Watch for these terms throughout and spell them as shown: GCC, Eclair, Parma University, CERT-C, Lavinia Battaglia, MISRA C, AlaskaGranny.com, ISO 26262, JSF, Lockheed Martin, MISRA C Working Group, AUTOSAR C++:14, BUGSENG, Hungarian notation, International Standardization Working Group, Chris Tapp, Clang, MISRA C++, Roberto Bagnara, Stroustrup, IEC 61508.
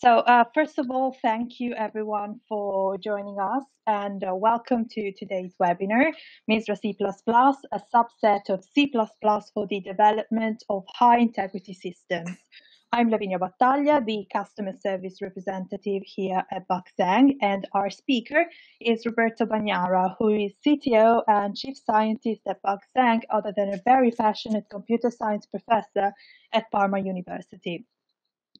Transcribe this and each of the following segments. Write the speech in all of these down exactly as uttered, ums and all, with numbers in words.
So uh, first of all, thank you everyone for joining us and uh, welcome to today's webinar, MISRA C plus plus, a subset of C plus plus for the development of high integrity systems. I'm Lavinia Battaglia, the customer service representative here at BUGSENG, and our speaker is Roberto Bagnara, who is C T O and chief scientist at BUGSENG, other than a very passionate computer science professor at Parma University.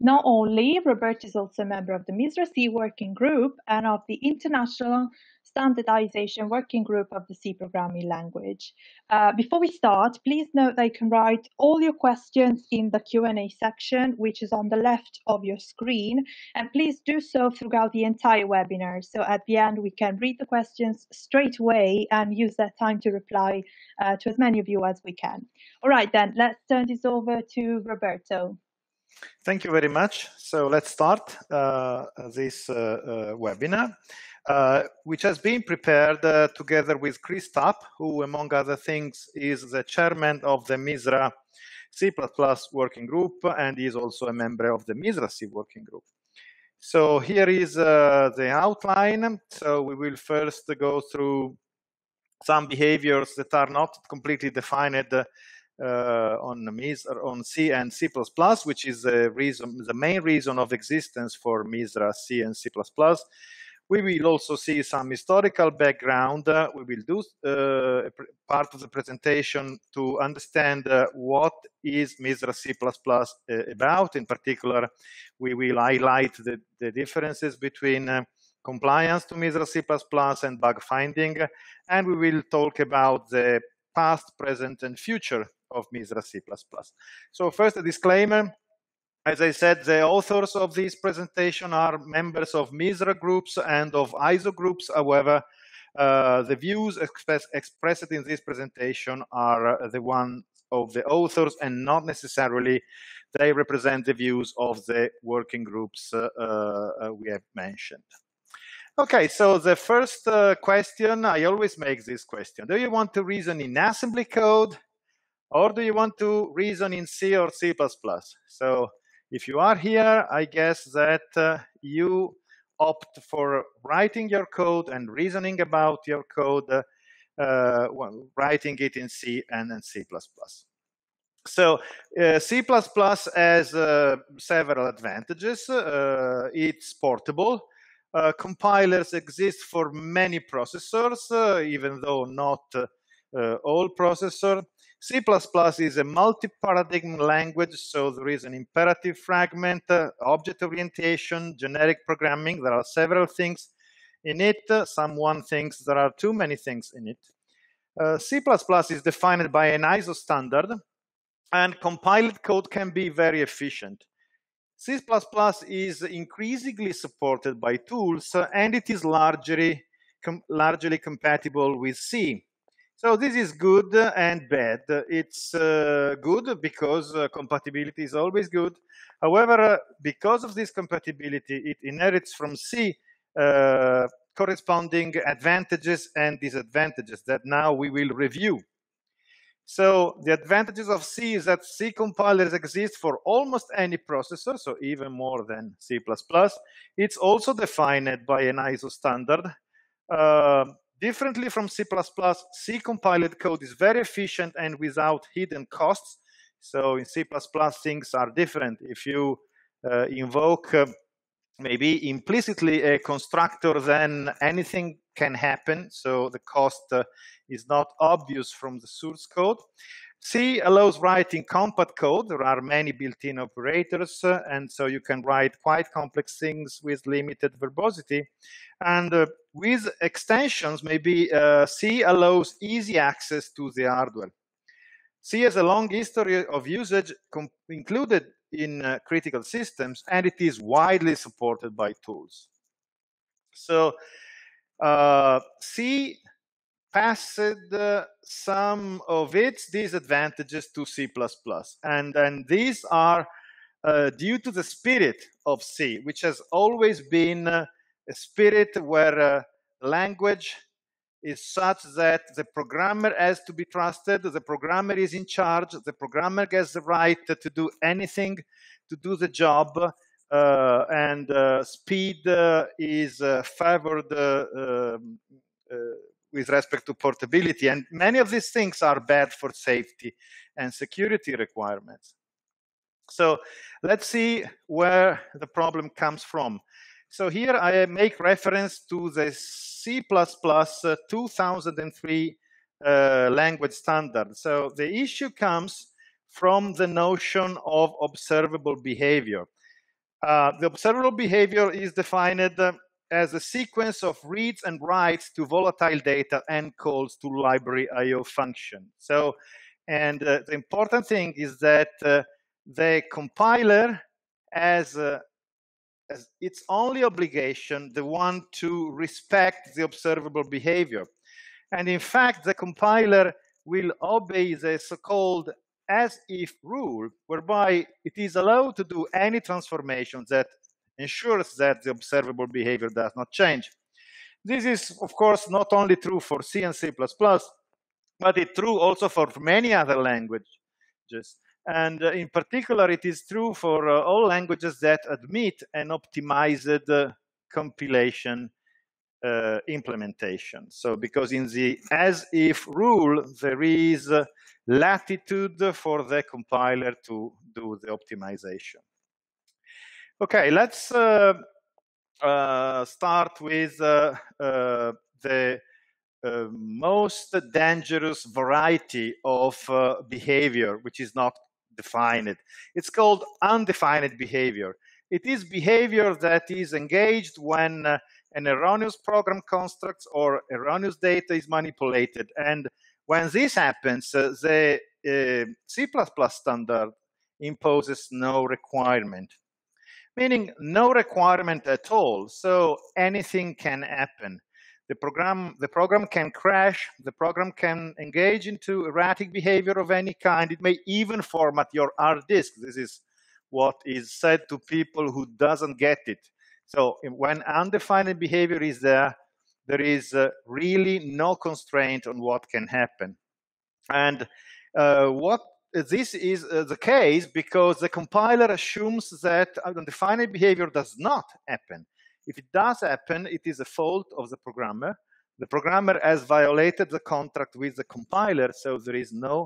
Not only, Roberto is also a member of the MISRA C Working Group and of the International Standardization Working Group of the C programming language. Uh, before we start, please note that you can write all your questions in the Q and A section, which is on the left of your screen, and please do so throughout the entire webinar. So at the end, we can read the questions straight away and use that time to reply uh, to as many of you as we can. All right, then, let's turn this over to Roberto. Thank you very much. So let's start uh, this uh, uh, webinar, uh, which has been prepared uh, together with Chris Tapp, who, among other things, is the chairman of the MISRA C plus plus Working Group and is also a member of the MISRA C Working Group. So here is uh, the outline. So we will first go through some behaviors that are not completely defined uh, Uh, on MISRA, on C and C plus plus, which is the reason, the main reason of existence for MISRA C and C plus plus. We will also see some historical background. Uh, we will do uh, part of the presentation to understand uh, what is MISRA C plus plus uh, about. In particular, we will highlight the, the differences between uh, compliance to MISRA C plus plus and bug finding, and we will talk about the past, present, and future of MISRA C plus plus. So first, a disclaimer. As I said, the authors of this presentation are members of MISRA groups and of I S O groups. However, uh, the views express, expressed in this presentation are uh, the one of the authors, and not necessarily they represent the views of the working groups uh, uh, we have mentioned. Okay, so the first uh, question, I always make this question. Do you want to reason in assembly code? Or do you want to reason in C or C plus plus? So if you are here, I guess that uh, you opt for writing your code and reasoning about your code, uh, uh, well, writing it in C and in C plus plus. So uh, C plus plus has uh, several advantages. Uh, it's portable. Uh, compilers exist for many processors, uh, even though not uh, uh, all processors. C plus plus is a multi-paradigm language, so there is an imperative fragment, uh, object orientation, generic programming. There are several things in it. Uh, someone thinks there are too many things in it. Uh, C plus plus is defined by an I S O standard, and compiled code can be very efficient. C plus plus is increasingly supported by tools, uh, and it is largely, com largely compatible with C. So this is good and bad. It's uh, good because uh, compatibility is always good. However, uh, because of this compatibility, it inherits from C uh, corresponding advantages and disadvantages that now we will review. So the advantages of C is that C compilers exist for almost any processor, so even more than C plus plus. It's also defined by an I S O standard. Uh, Differently from C plus plus, C compiled code is very efficient and without hidden costs. So in C plus plus, things are different. If you uh, invoke uh, maybe implicitly a constructor, then anything can happen. So the cost uh, is not obvious from the source code. C allows writing compact code. There are many built-in operators, uh, and so you can write quite complex things with limited verbosity. And uh, with extensions, maybe uh, C allows easy access to the hardware. C has a long history of usage included in uh, critical systems, and it is widely supported by tools. So uh, C passed uh, some of its disadvantages to C plus plus, and, and these are uh, due to the spirit of C, which has always been uh, a spirit where uh, language is such that the programmer has to be trusted, the programmer is in charge, the programmer gets the right to do anything, to do the job, uh, and uh, speed uh, is uh, favored uh, um, uh, with respect to portability. And many of these things are bad for safety and security requirements. So let's see where the problem comes from. So here I make reference to the C plus plus two thousand three uh, language standard. So the issue comes from the notion of observable behavior. Uh, the observable behavior is defined uh, as a sequence of reads and writes to volatile data and calls to library I O function. So, and uh, the important thing is that uh, the compiler has, uh, has its only obligation, the one to respect the observable behavior. And in fact, the compiler will obey the so-called as-if rule, whereby it is allowed to do any transformation that ensures that the observable behavior does not change. This is, of course, not only true for C and C plus plus, but it's true also for many other languages. And uh, in particular, it is true for uh, all languages that admit an optimized uh, compilation uh, implementation. So, because in the as-if rule, there is uh, latitude for the compiler to do the optimization. Okay, let's uh, uh, start with uh, uh, the uh, most dangerous variety of uh, behavior, which is not defined. It's called undefined behavior. It is behavior that is engaged when uh, an erroneous program construct or erroneous data is manipulated. And when this happens, uh, the uh, C plus plus standard imposes no requirement. Meaning no requirement at all, so anything can happen. The program, the program can crash, the program can engage into erratic behavior of any kind, it may even format your hard disk. This is what is said to people who doesn't get it. So when undefined behavior is there, there is uh, really no constraint on what can happen. And uh, what This is uh, the case because the compiler assumes that undefined behavior does not happen. If it does happen, it is a fault of the programmer. The programmer has violated the contract with the compiler, so there is no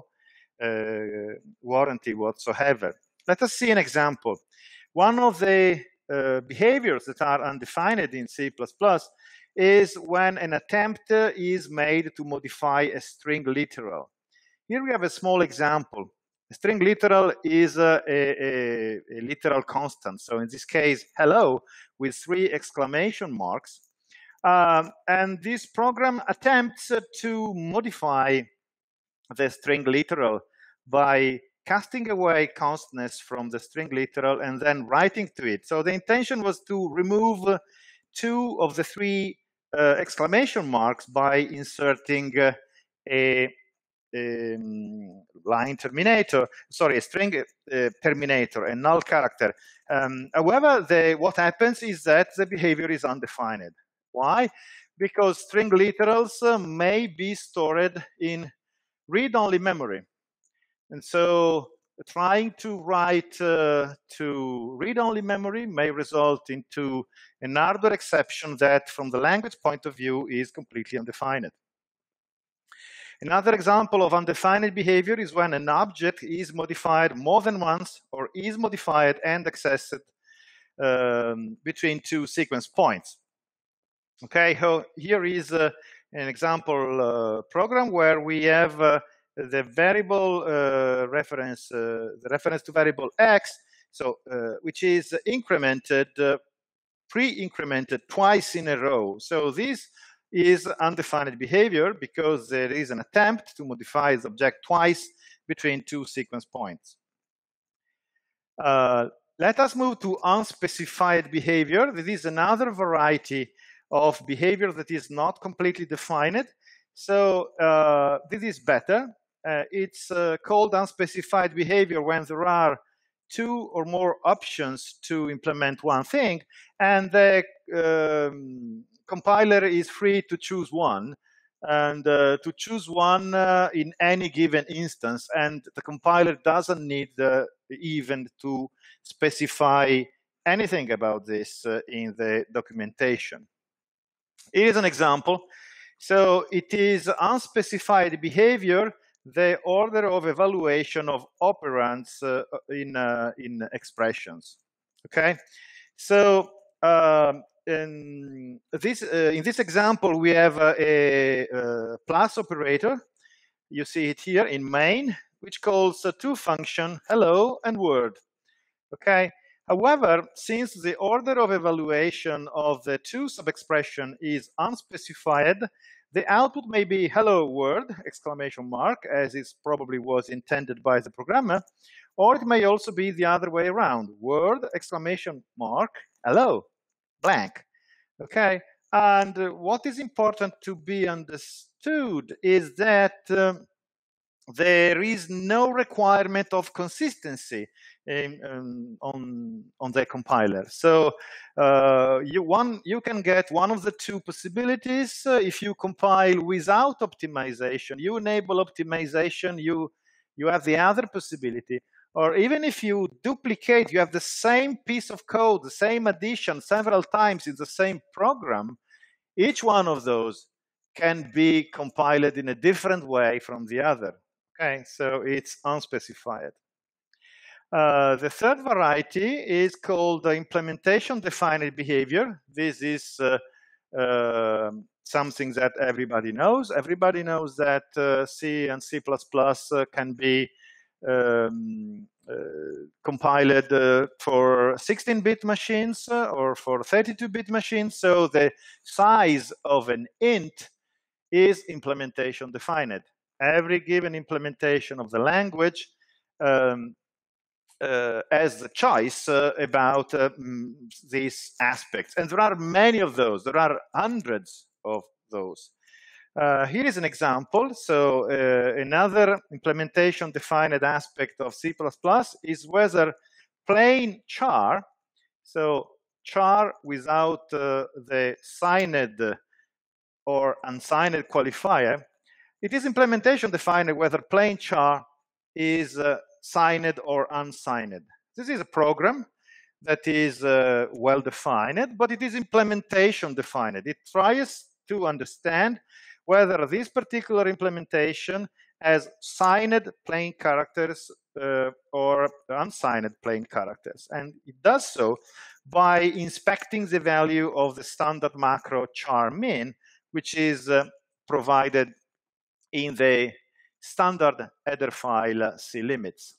uh, warranty whatsoever. Let us see an example. One of the uh, behaviors that are undefined in C plus plus is when an attempt is made to modify a string literal. Here we have a small example. A string literal is a, a, a literal constant. So in this case, hello, with three exclamation marks. Um, and this program attempts to modify the string literal by casting away constants from the string literal and then writing to it. So the intention was to remove two of the three uh, exclamation marks by inserting uh, a Um, line terminator, sorry, a string uh, terminator, a null character. Um, however, the, what happens is that the behavior is undefined. Why? Because string literals uh, may be stored in read-only memory. And so trying to write uh, to read-only memory may result into an hardware exception that from the language point of view is completely undefined. Another example of undefined behavior is when an object is modified more than once or is modified and accessed um, between two sequence points. Okay, so here is uh, an example uh, program where we have uh, the variable uh, reference, uh, the reference to variable x, so uh, which is incremented, uh, pre-incremented twice in a row. So this is undefined behavior because there is an attempt to modify the object twice between two sequence points. Uh, let us move to unspecified behavior. This is another variety of behavior that is not completely defined. So uh, this is better. Uh, it's uh, called unspecified behavior when there are two or more options to implement one thing, and the um, compiler is free to choose one and uh, to choose one uh, in any given instance, and the compiler doesn't need uh, even to specify anything about this uh, in the documentation. It is an example. So it is unspecified behavior, the order of evaluation of operands uh, in, uh, in expressions. Okay, so um, in, this, uh, in this example, we have uh, a, a plus operator. You see it here in main, which calls uh, two functions, hello and world. Okay. However, since the order of evaluation of the two sub-expression is unspecified, the output may be hello world, exclamation mark, as it probably was intended by the programmer, or it may also be the other way around, world, exclamation mark, hello, blank. Okay, and uh, what is important to be understood is that um, there is no requirement of consistency in, um, on on the compiler. So uh, you one you can get one of the two possibilities. Uh, if you compile without optimization, you enable optimization. You you have the other possibility. Or even if you duplicate, you have the same piece of code, the same addition several times in the same program. Each one of those can be compiled in a different way from the other. Okay, so it's unspecified. Uh, the third variety is called the implementation-defined behavior. This is uh, uh, something that everybody knows. Everybody knows that uh, C and C plus plus uh, can be um, uh, compiled uh, for sixteen bit machines uh, or for thirty-two bit machines. So the size of an int is implementation-defined. Every given implementation of the language um, uh, has the choice uh, about uh, these aspects. And there are many of those. There are hundreds of those. Uh, here is an example. So uh, another implementation-defined aspect of C plus plus is whether plain char, so char without uh, the signed or unsigned qualifier, it is implementation-defined whether plain char is uh, signed or unsigned. This is a program that is uh, well-defined, but it is implementation-defined. It tries to understand whether this particular implementation has signed plain characters uh, or unsigned plain characters. And it does so by inspecting the value of the standard macro char min, which is uh, provided in the standard header file C limits.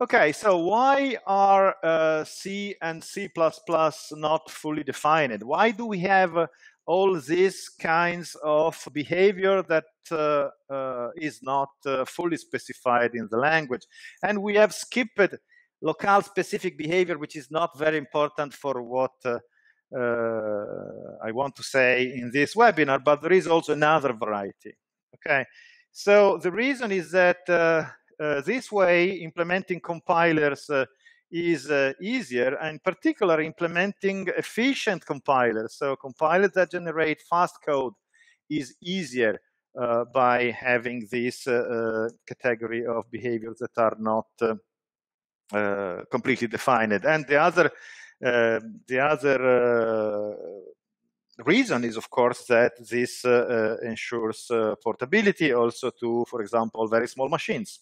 Okay, so why are uh, C and C plus plus not fully defined? Why do we have uh, all these kinds of behavior that uh, uh, is not uh, fully specified in the language? And we have skipped locale specific behavior, which is not very important for what uh, Uh, I want to say in this webinar, but there is also another variety. Okay, so the reason is that uh, uh, this way implementing compilers uh, is uh, easier, and in particular implementing efficient compilers, so compilers that generate fast code, is easier uh, by having this uh, uh, category of behaviors that are not uh, uh, completely defined. And the other Uh, the other uh, reason is, of course, that this uh, uh, ensures uh, portability also to, for example, very small machines.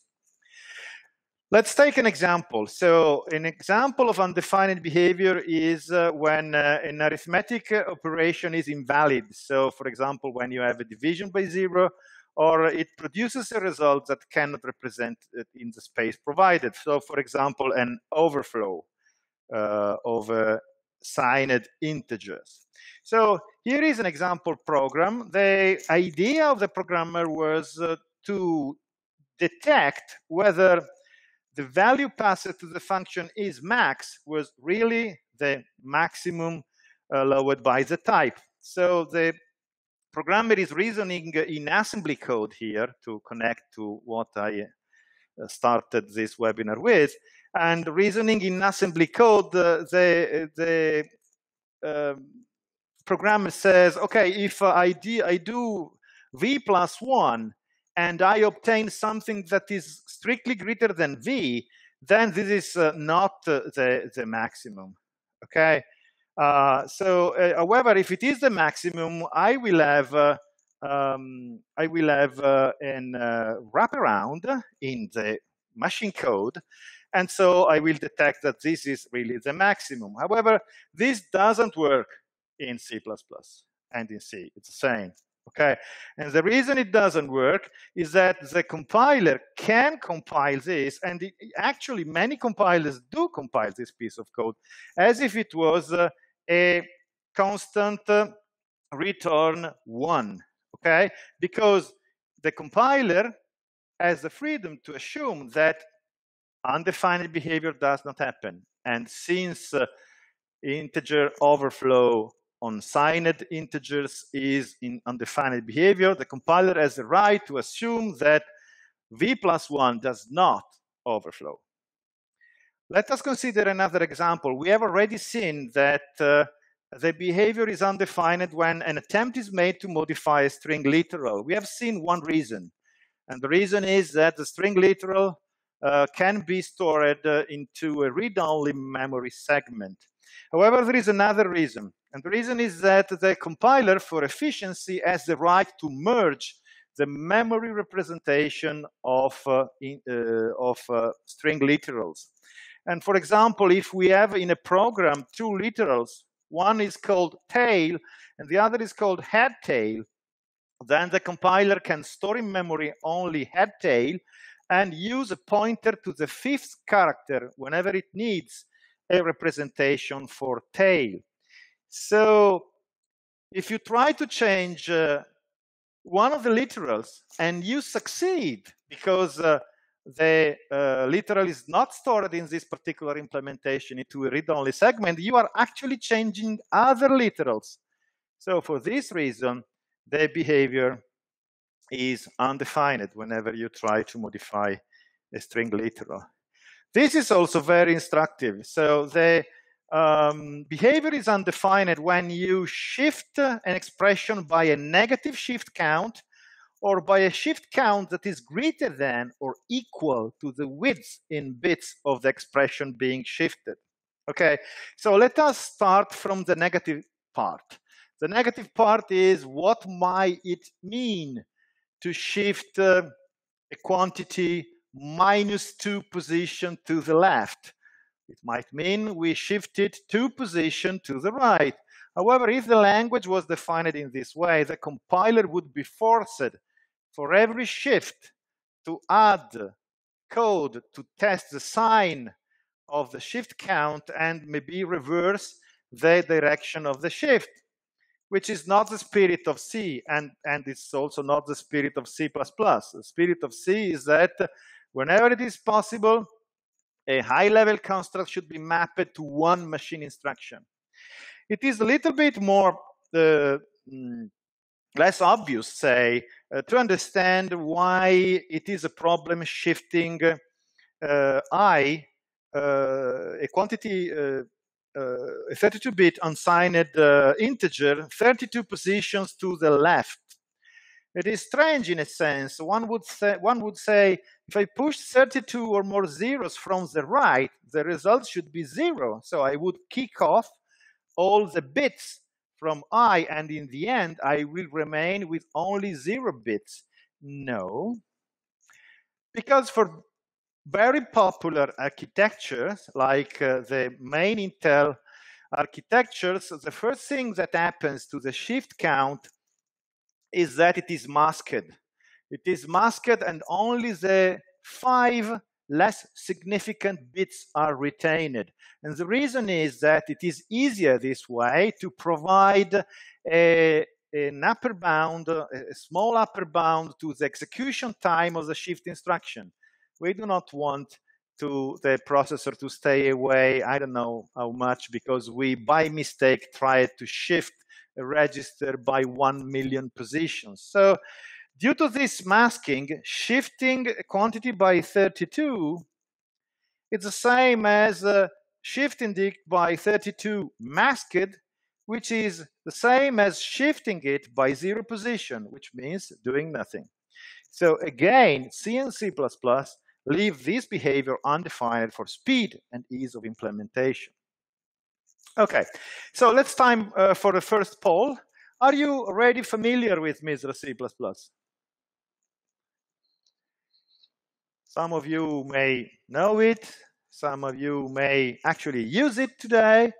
Let's take an example. So an example of undefined behavior is uh, when uh, an arithmetic operation is invalid. So, for example, when you have a division by zero, or it produces a result that cannot represent it in the space provided. So, for example, an overflow Uh, of uh, signed integers. So here is an example program. The idea of the programmer was uh, to detect whether the value passed to the function is max was really the maximum uh, lowered by the type. So the programmer is reasoning in assembly code here to connect to what I uh, started this webinar with. And reasoning in assembly code, uh, the, the uh, programmer says, okay, if I, d I do v plus one and I obtain something that is strictly greater than v, then this is uh, not uh, the, the maximum, okay? Uh, so, uh, however, if it is the maximum, I will have uh, um, I will have uh, an uh, wraparound in the machine code, and so I will detect that this is really the maximum. However, this doesn't work in C plus plus and in C. It's the same, okay? And the reason it doesn't work is that the compiler can compile this, and it, actually many compilers do compile this piece of code as if it was uh, a constant uh, return one, okay? Because the compiler has the freedom to assume that undefined behavior does not happen. And since uh, integer overflow on signed integers is in undefined behavior, the compiler has the right to assume that v plus one does not overflow. Let us consider another example. We have already seen that uh, the behavior is undefined when an attempt is made to modify a string literal. We have seen one reason, and the reason is that the string literal uh, can be stored uh, into a read-only memory segment. However, there is another reason, and the reason is that the compiler, for efficiency, has the right to merge the memory representation of, uh, in, uh, of uh, string literals. And for example, if we have in a program two literals, one is called tail and the other is called head tail, then the compiler can store in memory only head tail and use a pointer to the fifth character whenever it needs a representation for tail. So if you try to change uh, one of the literals and you succeed because uh, the uh, literal is not stored in this particular implementation into a read-only segment, you are actually changing other literals. So for this reason, the behavior is undefined whenever you try to modify a string literal. This is also very instructive. So the um, behavior is undefined when you shift an expression by a negative shift count or by a shift count that is greater than or equal to the width in bits of the expression being shifted. Okay, so let us start from the negative part. The negative part is what might it mean to shift uh, a quantity minus two position to the left. It might mean we shifted two position to the right. However, if the language was defined in this way, the compiler would be forced for every shift to add code to test the sign of the shift count and maybe reverse the direction of the shift, which is not the spirit of C, and, and it's also not the spirit of C plus plus. The spirit of C is that whenever it is possible, a high-level construct should be mapped to one machine instruction. It is a little bit more, uh, less obvious, say, uh, to understand why it is a problem shifting uh, I, uh, a quantity, uh, Uh, a thirty-two bit unsigned uh, integer, thirty-two positions to the left. It is strange in a sense. One would, say, one would say, if I push thirty-two or more zeros from the right, the result should be zero. So I would kick off all the bits from I, and in the end, I will remain with only zero bits. No, because for very popular architectures, like uh, the main Intel architectures, the first thing that happens to the shift count is that it is masked. It is masked and only the five less significant bits are retained. And the reason is that it is easier this way to provide a an upper bound, a small upper bound to the execution time of the shift instruction. We do not want to the processor to stay away, I don't know how much, because we, by mistake, tried to shift a register by one million positions. So due to this masking, shifting a quantity by thirty-two, it's the same as uh, shifting it by thirty-two masked, which is the same as shifting it by zero position, which means doing nothing. So again, C and C plus plus leave this behavior undefined for speed and ease of implementation. Okay, so let's time uh, for the first poll. Are you already familiar with MISRA C plus plus? Some of you may know it. Some of you may actually use it today.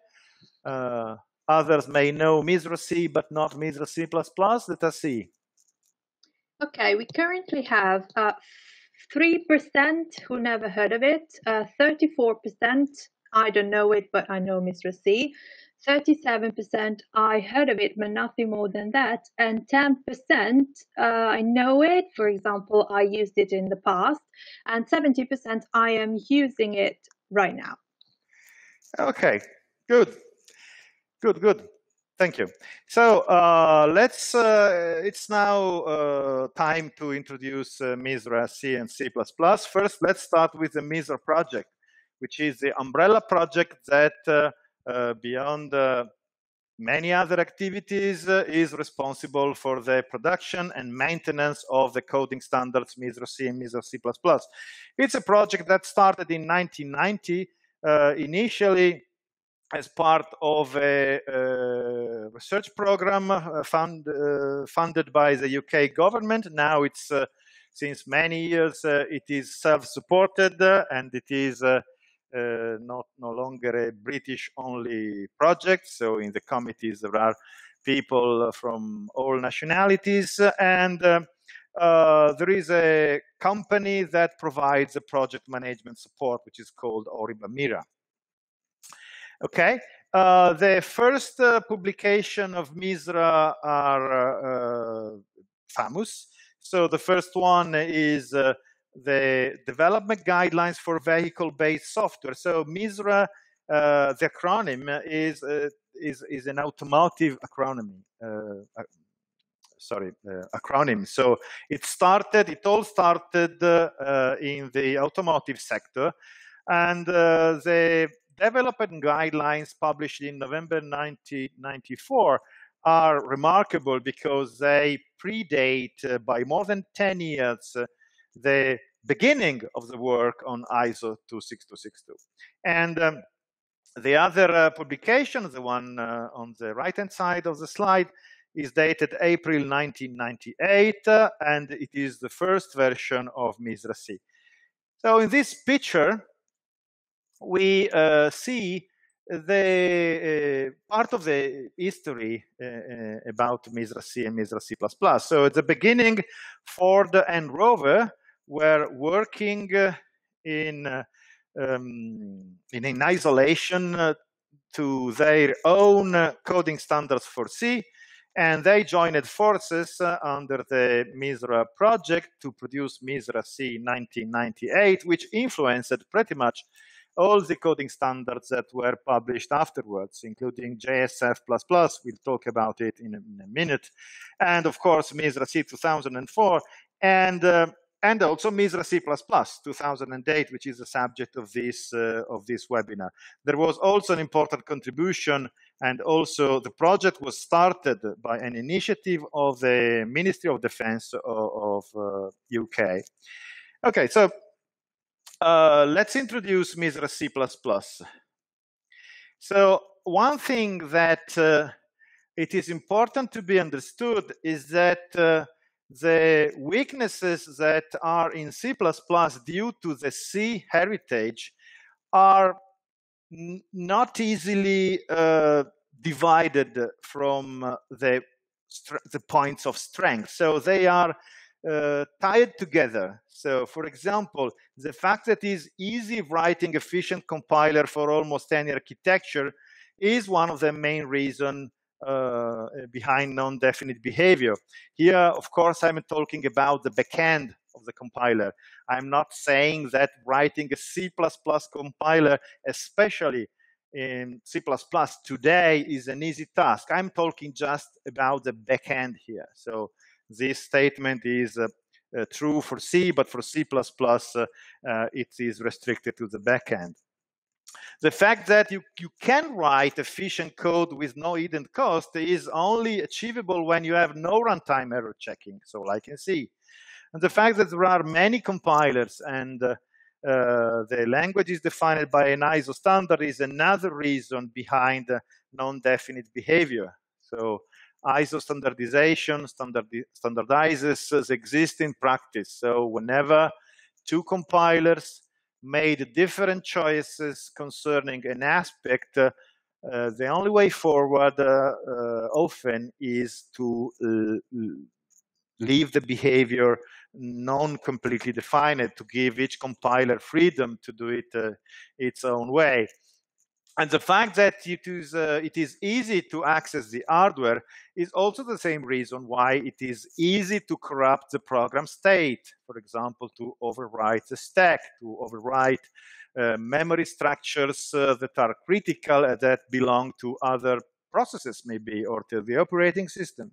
Uh, others may know MISRA C, but not MISRA C plus plus. Let us see. Okay, we currently have uh, three percent who never heard of it, uh, thirty-four percent I don't know it, but I know MISRA C, thirty-seven percent I heard of it, but nothing more than that, and ten percent uh, I know it, for example, I used it in the past, and seventy percent I am using it right now. Okay, good, good, good. Thank you. So uh, let's, uh, it's now uh, time to introduce uh, MISRA C and C plus plus. First, let's start with the MISRA project, which is the umbrella project that uh, uh, beyond uh, many other activities uh, is responsible for the production and maintenance of the coding standards MISRA C and MISRA C plus plus. It's a project that started in nineteen ninety, uh, initially as part of a uh, research program uh, fund, uh, funded by the U K government. Now it's, uh, since many years, uh, it is self-supported uh, and it is uh, uh, not no longer a British-only project. So in the committees, there are people from all nationalities, and uh, uh, there is a company that provides the project management support, which is called Oriba Mira. Okay, uh, the first uh, publication of MISRA are uh, uh, famous. So the first one is uh, the Development Guidelines for Vehicle-Based Software. So MISRA, uh, the acronym is uh, is is an automotive acronym. Uh, uh, sorry, uh, acronym. So it started. It all started uh, in the automotive sector, and uh, the development guidelines published in November nineteen ninety-four are remarkable because they predate uh, by more than ten years uh, the beginning of the work on I S O two six two six two. And um, the other uh, publication, the one uh, on the right-hand side of the slide, is dated April nineteen ninety-eight, uh, and it is the first version of MISRA C. So in this picture, we uh, see the uh, part of the history uh, uh, about MISRA C and MISRA C plus plus. So at the beginning, Ford and Rover were working uh, in, uh, um, in in isolation uh, to their own uh, coding standards for C, and they joined forces uh, under the MISRA project to produce MISRA C nineteen ninety-eight, which influenced pretty much all the coding standards that were published afterwards, including J S F plus plus. We'll talk about it in a, in a minute. And of course, MISRA C two thousand four, and, uh, and also MISRA C plus plus two thousand eight, which is the subject of this, uh, of this webinar. There was also an important contribution, and also the project was started by an initiative of the Ministry of Defense of, of uh, U K. Okay, so Uh, let's introduce MISRA C plus plus. So one thing that uh, it is important to be understood is that uh, the weaknesses that are in C plus plus due to the C heritage are not easily uh, divided from the, the points of strength. So they are Uh, tied together. So, for example, the fact that it is easy writing efficient compiler for almost any architecture is one of the main reasons uh, behind non-definite behavior. Here, of course, I'm talking about the backend of the compiler. I'm not saying that writing a C plus plus compiler, especially in C plus plus today, is an easy task. I'm talking just about the backend here. So this statement is uh, uh, true for C, but for C plus plus, uh, uh, it is restricted to the backend. The fact that you, you can write efficient code with no hidden cost is only achievable when you have no runtime error checking, so like in C. And the fact that there are many compilers and uh, Uh, the language is defined by an I S O standard is another reason behind uh, non-definite behavior. So I S O standardization standard, standardizes existing practice. So whenever two compilers made different choices concerning an aspect, uh, uh, the only way forward uh, uh, often is to uh, leave the behavior non-completely defined, to give each compiler freedom to do it uh, its own way. And the fact that it is, uh, it is easy to access the hardware is also the same reason why it is easy to corrupt the program state, for example, to overwrite the stack, to overwrite uh, memory structures uh, that are critical and that belong to other processes maybe, or to the operating system.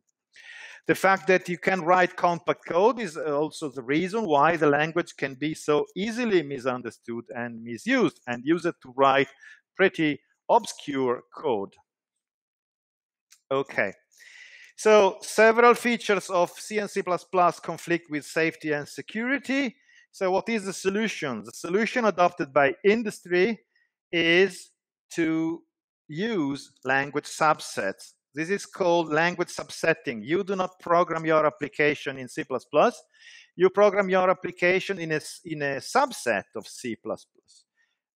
The fact that you can write compact code is also the reason why the language can be so easily misunderstood and misused, and used to write pretty obscure code. Okay, so several features of C and C plus plus conflict with safety and security. So what is the solution? The solution adopted by industry is to use language subsets. This is called language subsetting. You do not program your application in C plus plus. You program your application in a, in a subset of C plus plus.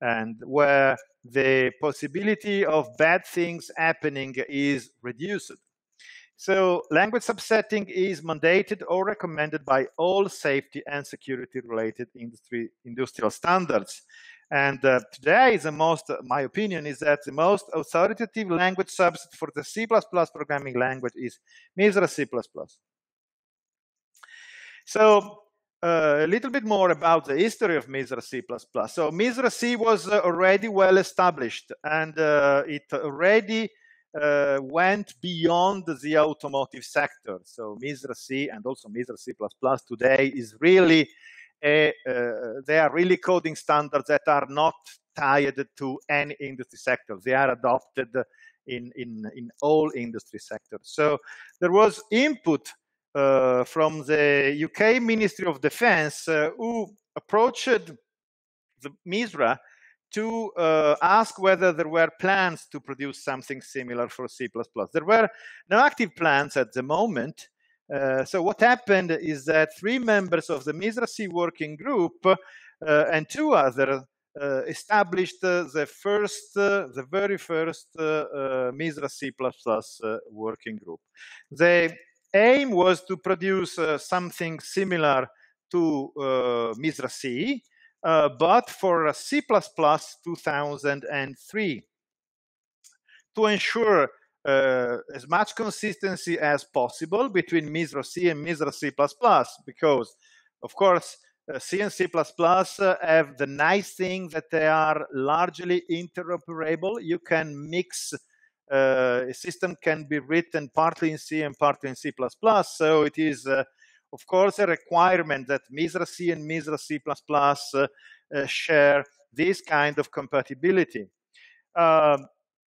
And where the possibility of bad things happening is reduced. So language subsetting is mandated or recommended by all safety and security related industry, industrial standards. And uh, today, the most, uh, my opinion is that the most authoritative language subset for the C plus plus programming language is MISRA C plus plus. So uh, a little bit more about the history of MISRA C plus plus. So MISRA C was uh, already well established, and uh, it already uh, went beyond the automotive sector. So MISRA C and also MISRA C plus plus today is really Uh, uh, they are really coding standards that are not tied to any industry sector. They are adopted in, in, in all industry sectors. So there was input uh, from the U K Ministry of Defense uh, who approached the MISRA to uh, ask whether there were plans to produce something similar for C plus plus. There were no active plans at the moment. Uh, so what happened is that three members of the MISRA C Working Group uh, and two others uh, established uh, the first, uh, the very first uh, uh, MISRA C plus plus uh, Working Group. The aim was to produce uh, something similar to uh, MISRA C, uh, but for C plus plus two thousand three, to ensure Uh, as much consistency as possible between MISRA C and MISRA C plus plus, because, of course, uh, C and C plus plus uh, have the nice thing that they are largely interoperable. You can mix, uh, a system can be written partly in C and partly in C plus plus, so it is, uh, of course, a requirement that MISRA C and MISRA C plus plus uh, uh, share this kind of compatibility. Uh,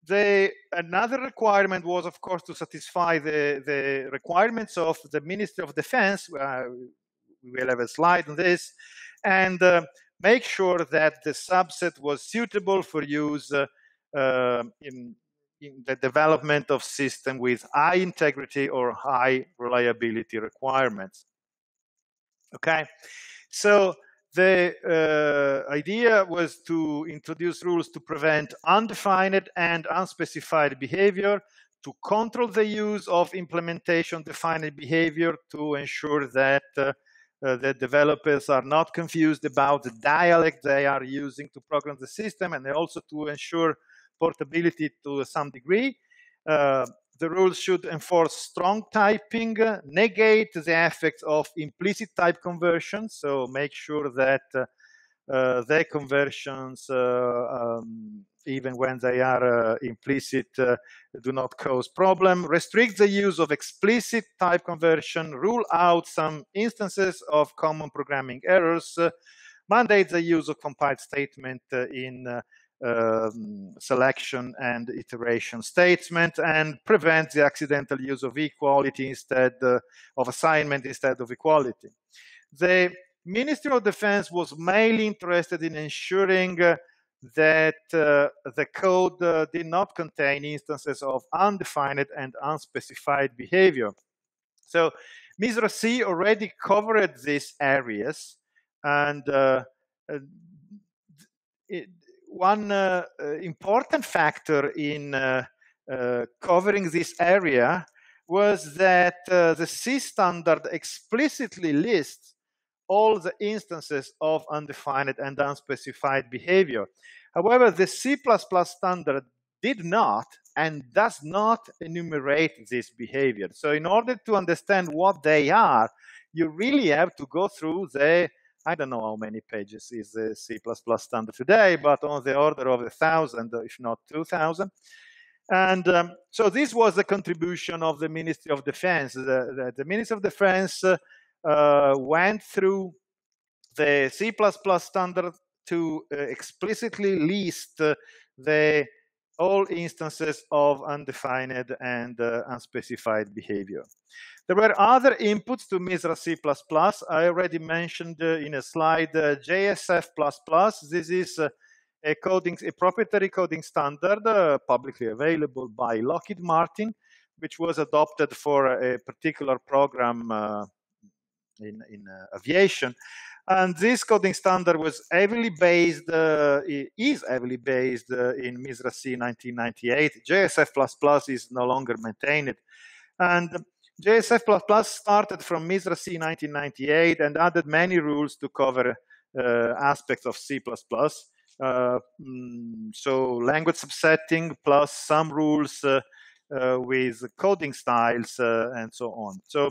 The, another requirement was, of course, to satisfy the, the requirements of the Ministry of Defense. Uh, we will have a slide on this, and uh, make sure that the subset was suitable for use uh, uh, in, in the development of systems with high integrity or high reliability requirements. Okay, so the uh, idea was to introduce rules to prevent undefined and unspecified behavior, to control the use of implementation-defined behavior, to ensure that uh, uh, the developers are not confused about the dialect they are using to program the system, and also to ensure portability to some degree. Uh, The rules should enforce strong typing, negate the effects of implicit type conversion, so make sure that uh, uh, their conversions, uh, um, even when they are uh, implicit, uh, do not cause problem. Restrict the use of explicit type conversion, rule out some instances of common programming errors, uh, mandate the use of compiled statement uh, in uh, Um, selection and iteration statement, and prevent the accidental use of equality instead uh, of assignment instead of equality. The Ministry of Defense was mainly interested in ensuring uh, that uh, the code uh, did not contain instances of undefined and unspecified behavior. So MISRA C already covered these areas, and uh, it, one uh, important factor in uh, uh, covering this area was that uh, the C standard explicitly lists all the instances of undefined and unspecified behavior. However, the C plus plus standard did not and does not enumerate this behavior. So in order to understand what they are, you really have to go through the, I don't know how many pages is the C plus plus standard today, but on the order of a thousand, if not two thousand. And um, so this was the contribution of the Ministry of Defense. The, the, the Ministry of Defense uh, Uh, went through the C plus plus standard to uh, explicitly list uh, the all instances of undefined and uh, unspecified behavior. There were other inputs to MISRA C plus plus. I already mentioned uh, in a slide uh, J S F plus plus. This is uh, a, coding, a proprietary coding standard uh, publicly available by Lockheed Martin, which was adopted for a particular program uh, in, in uh, aviation. And this coding standard was heavily based, uh, is heavily based uh, in MISRA C nineteen ninety-eight. J S F plus plus is no longer maintained. And J S F plus plus started from MISRA C nineteen ninety-eight and added many rules to cover uh, aspects of C plus plus. Uh, mm, so language subsetting plus some rules uh, uh, with coding styles uh, and so on. So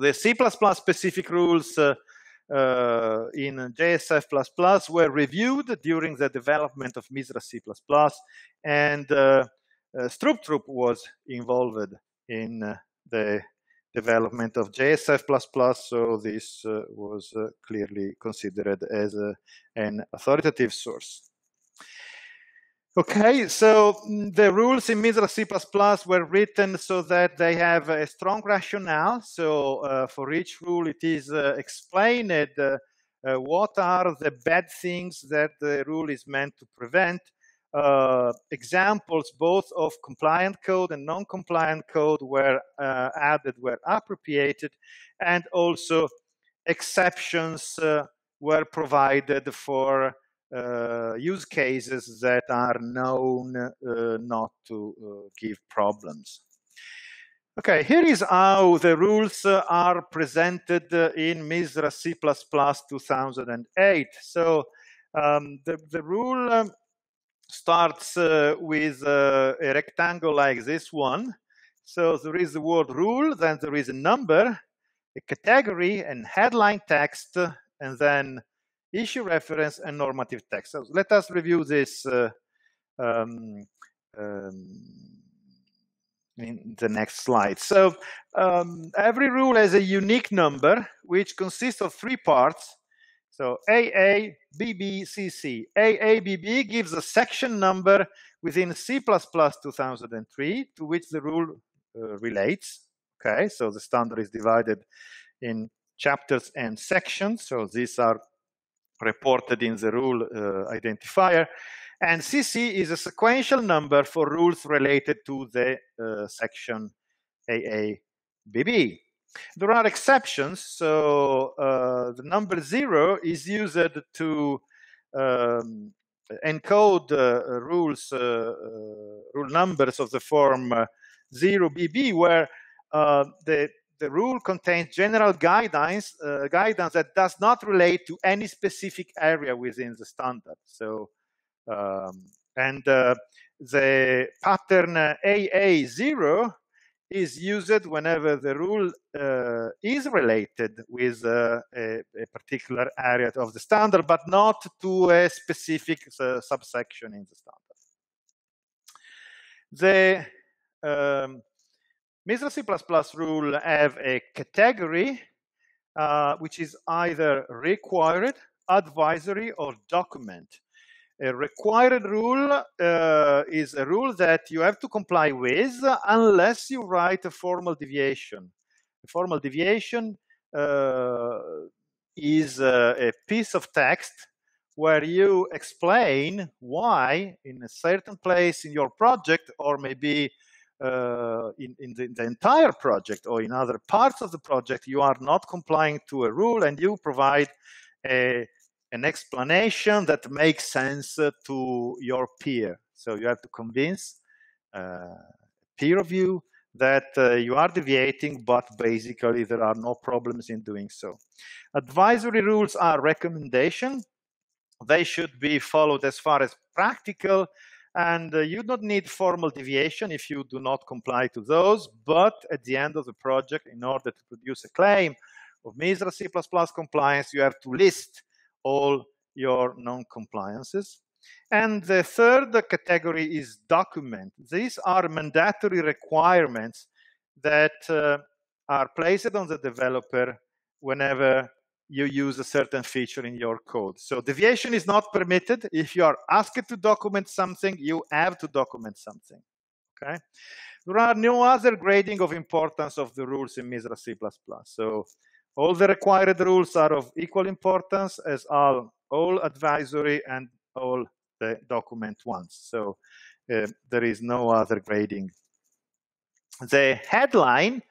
the C plus plus specific rules uh, uh, in J S F plus plus were reviewed during the development of MISRA C plus plus, and uh, uh, Stroustrup was involved in uh, the development of J S F plus plus, so this uh, was uh, clearly considered as a, an authoritative source. Okay, so the rules in MISRA C plus plus were written so that they have a strong rationale. So uh, for each rule, it is uh, explained uh, uh, what are the bad things that the rule is meant to prevent. Uh, examples both of compliant code and non-compliant code were uh, added, were appropriated, and also exceptions uh, were provided for Uh, use cases that are known uh, not to uh, give problems. Okay, here is how the rules uh, are presented uh, in MISRA C plus plus two thousand eight. So um, the, the rule um, starts uh, with uh, a rectangle like this one. So there is the word rule, then there is a number, a category, and headline text, and then issue reference and normative text. So let us review this uh, um, um, in the next slide. So um, every rule has a unique number, which consists of three parts. So A A B B C C. A A B B gives a section number within C plus plus two thousand three to which the rule uh, relates. Okay, so the standard is divided in chapters and sections. So these are reported in the rule uh, identifier, and C C is a sequential number for rules related to the uh, section A A B B. There are exceptions, so uh, the number zero is used to um, encode uh, rules, uh, uh, rule numbers of the form uh, zero B B, where uh, the The rule contains general guidelines, uh, guidance that does not relate to any specific area within the standard. So, um, and uh, the pattern A A zero is used whenever the rule uh, is related with uh, a, a particular area of the standard, but not to a specific uh, subsection in the standard. The um, MISRA C plus plus rule have a category uh, which is either required, advisory, or document. A required rule uh, is a rule that you have to comply with unless you write a formal deviation. A formal deviation uh, is uh, a piece of text where you explain why in a certain place in your project, or maybe uh, in, in the, the entire project or in other parts of the project, you are not complying to a rule, and you provide a, an explanation that makes sense to your peer. So you have to convince uh, peer review that uh, you are deviating, but basically there are no problems in doing so. Advisory rules are recommendations. They should be followed as far as practical, and uh, you don't need formal deviation if you do not comply to those. But at the end of the project, in order to produce a claim of MISRA C plus plus compliance, you have to list all your non-compliances. And the third category is document. These are mandatory requirements that uh, are placed on the developer whenever you use a certain feature in your code. So deviation is not permitted. If you are asked to document something, you have to document something, okay? There are no other grading of importance of the rules in MISRA C plus plus. So all the required rules are of equal importance as are all advisory and all the document ones. So uh, there is no other grading. The headline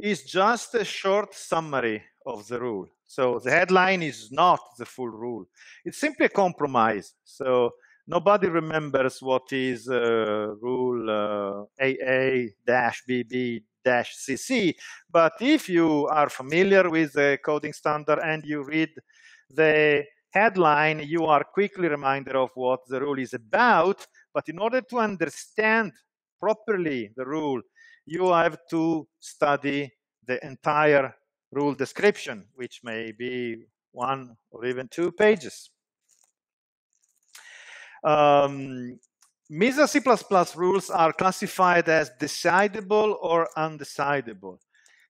is just a short summary of the rule. So the headline is not the full rule. It's simply a compromise. So nobody remembers what is uh, rule uh, A A B B C C. But if you are familiar with the coding standard and you read the headline, you are quickly reminded of what the rule is about. But in order to understand properly the rule, you have to study the entire rule description, which may be one or even two pages. Um, MISRA C plus plus rules are classified as decidable or undecidable.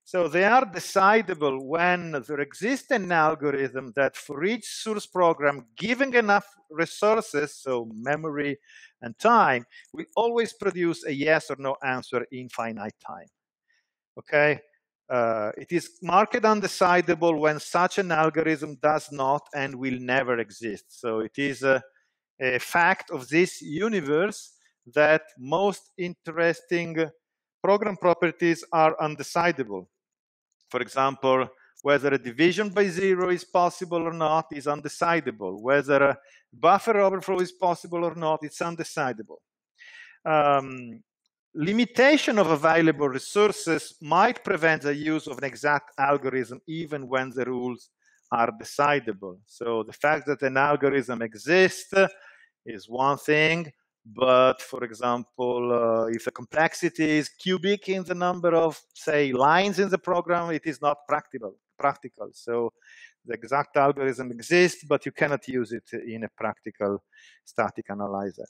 So they are decidable when there exists an algorithm that for each source program, giving enough resources, so memory and time, will always produce a yes or no answer in finite time, okay? Uh, it is marked undecidable when such an algorithm does not and will never exist. So it is a, a fact of this universe that most interesting program properties are undecidable. For example, whether a division by zero is possible or not is undecidable. Whether a buffer overflow is possible or not, it's undecidable. Um, Limitation of available resources might prevent the use of an exact algorithm even when the rules are decidable. So the fact that an algorithm exists is one thing, but for example, uh, if the complexity is cubic in the number of, say, lines in the program, it is not practical. practical. So the exact algorithm exists, but you cannot use it in a practical static analyzer.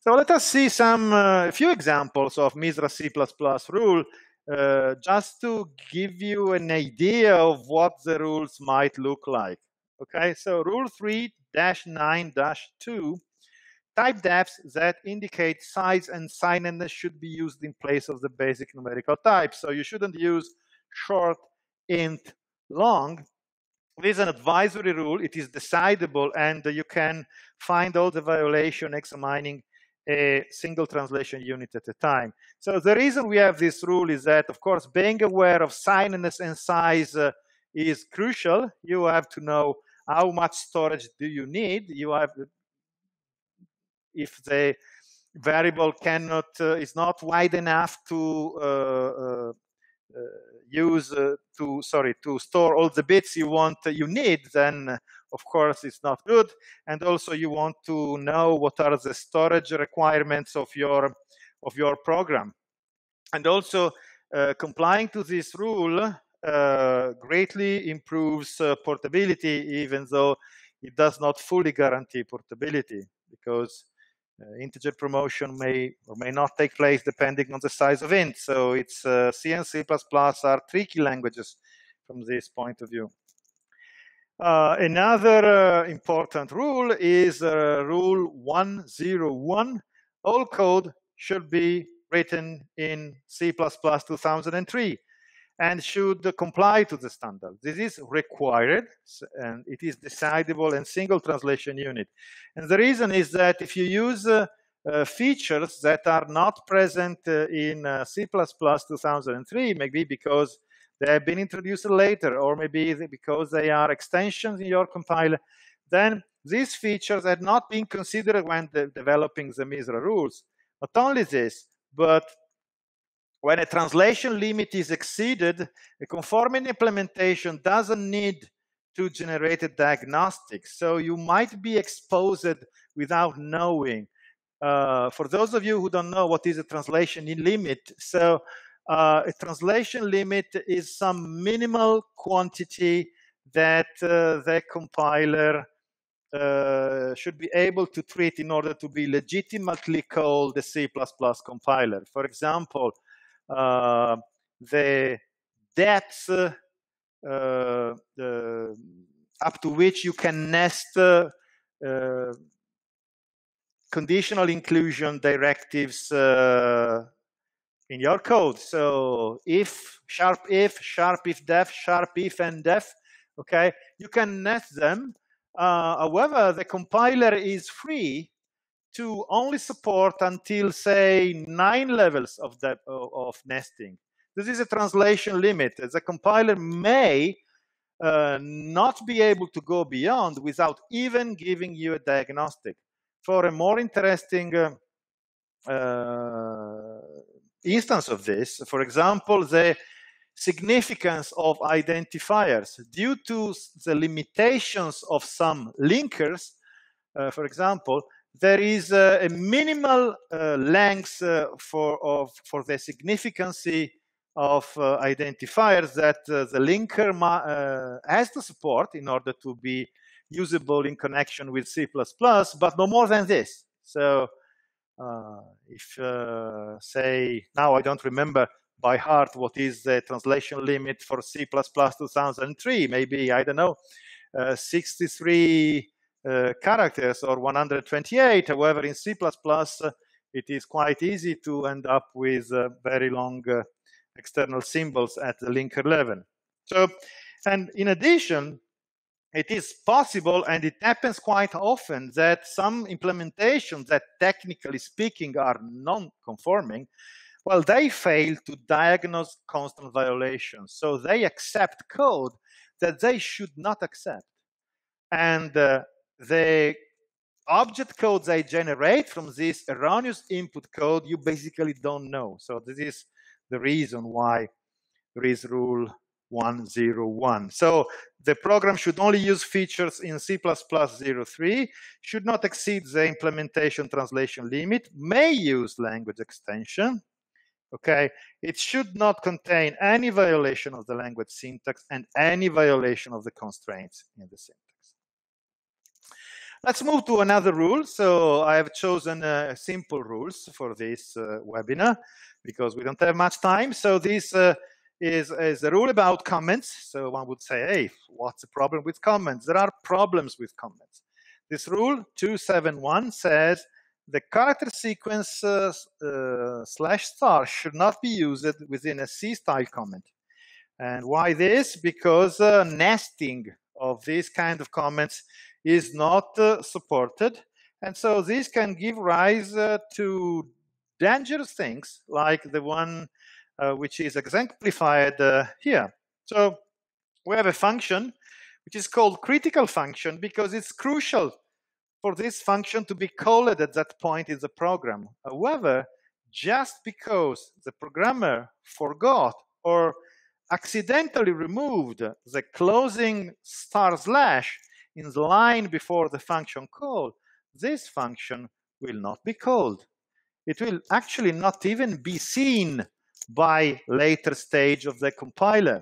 So let us see some uh, few examples of MISRA C plus plus rule, uh, just to give you an idea of what the rules might look like. Okay, so rule three dash nine dash two, type depths that indicate size and signedness should be used in place of the basic numerical type. So you shouldn't use short, int, long. It is an advisory rule. It is decidable, and you can find all the violation examining a single translation unit at a time. So the reason we have this rule is that, of course, being aware of signedness and size uh, is crucial. You have to know how much storage do you need. You have, if the variable cannot uh, is not wide enough to uh, uh, Uh, use uh, to sorry to store all the bits you want uh, you need, then uh, of course it's not good. And also you want to know what are the storage requirements of your of your program. And also uh, complying to this rule uh, greatly improves uh, portability, even though it does not fully guarantee portability, because Uh, integer promotion may or may not take place depending on the size of int. So it's uh, C and C plus plus are tricky languages from this point of view. Uh, another uh, important rule is uh, rule one zero one. All code should be written in C plus plus two thousand three. and should comply to the standard. This is required, and it is decidable in single translation unit. And the reason is that if you use uh, uh, features that are not present uh, in uh, C plus plus two thousand three, maybe because they have been introduced later, or maybe because they are extensions in your compiler, then these features had not been considered when de developing the MISRA rules. Not only this, but when a translation limit is exceeded, a conforming implementation doesn't need to generate a diagnostic. So you might be exposed without knowing. Uh, for those of you who don't know what is a translation limit, so uh, a translation limit is some minimal quantity that uh, the compiler Uh, should be able to treat in order to be legitimately called the C plus plus compiler. For example, uh, the depth uh, uh, up to which you can nest uh, uh, conditional inclusion directives uh, in your code. So if, sharp if, sharp if def, sharp if and def, okay, you can nest them. Uh, however, the compiler is free to only support until, say, nine levels of, the, of nesting. This is a translation limit. The compiler may uh, not be able to go beyond without even giving you a diagnostic. For a more interesting uh, uh, instance of this, for example, the significance of identifiers. Due to the limitations of some linkers, uh, for example, there is uh, a minimal uh, length uh, for, of, for the significance of uh, identifiers that uh, the linker uh, has to support in order to be usable in connection with C plus plus, but no more than this. So uh, if, uh, say, now I don't remember by heart what is the translation limit for C plus plus two thousand three, maybe, I don't know, uh, sixty-three uh, characters or one hundred twenty-eight. However, in C plus plus, uh, it is quite easy to end up with uh, very long uh, external symbols at the linker level. So, and in addition, it is possible, and it happens quite often, that some implementations that technically speaking are non-conforming, well, they fail to diagnose constant violations. So they accept code that they should not accept. And uh, the object codes they generate from this erroneous input code, you basically don't know. So this is the reason why there is rule one zero one. So the program should only use features in C plus plus zero three, should not exceed the implementation translation limit, may use language extension. Okay, it should not contain any violation of the language syntax and any violation of the constraints in the syntax. Let's move to another rule. So I have chosen uh, simple rules for this uh, webinar because we don't have much time. So this uh, is, is a rule about comments. So one would say, hey, what's the problem with comments? There are problems with comments. This rule two seven one says, the character sequence uh, uh, slash star should not be used within a C-style comment. And why this? Because uh, nesting of these kind of comments is not uh, supported. And so this can give rise uh, to dangerous things like the one uh, which is exemplified uh, here. So we have a function which is called critical function because it's crucial for this function to be called at that point in the program. However, just because the programmer forgot or accidentally removed the closing star slash in the line before the function call, this function will not be called. It will actually not even be seen by later stage of the compiler.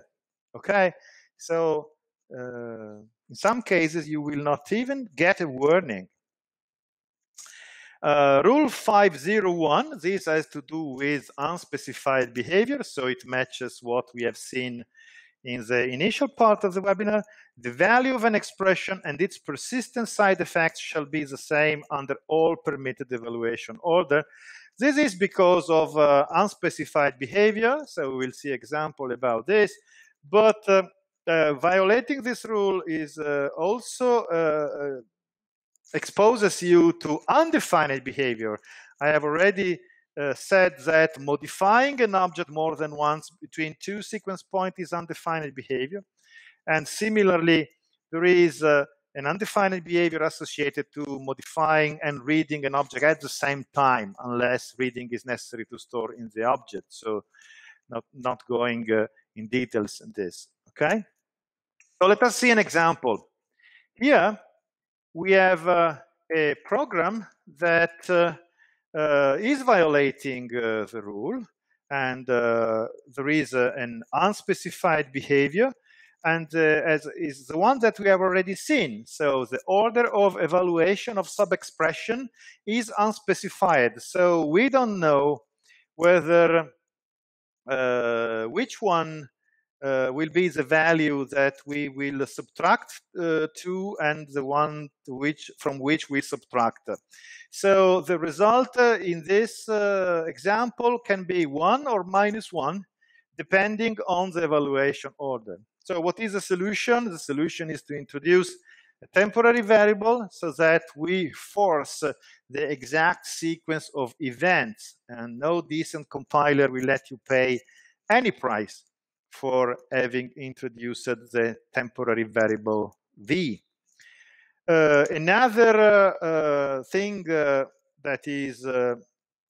Okay, so uh, in some cases, you will not even get a warning. Uh, rule five zero one, this has to do with unspecified behavior, so it matches what we have seen in the initial part of the webinar. The value of an expression and its persistent side effects shall be the same under all permitted evaluation order. This is because of uh, unspecified behavior, so we'll see example about this. But uh, uh, violating this rule is uh, also uh, exposes you to undefined behavior. I have already uh, said that modifying an object more than once between two sequence points is undefined behavior. And similarly, there is uh, an undefined behavior associated to modifying and reading an object at the same time, unless reading is necessary to store in the object. So not, not going uh, in details in this, okay? So let us see an example. Here we have uh, a program that uh, uh, is violating uh, the rule, and uh, there is uh, an unspecified behavior, and uh, as is the one that we have already seen. So the order of evaluation of sub-expression is unspecified. So we don't know whether uh, which one uh, will be the value that we will subtract uh, to and the one to which, from which we subtract. So the result uh, in this uh, example can be one or minus one, depending on the evaluation order. So what is the solution? The solution is to introduce a temporary variable so that we force the exact sequence of events, and no decent compiler will let you pay any price for having introduced the temporary variable v. Uh, another uh, uh, thing uh, that is uh,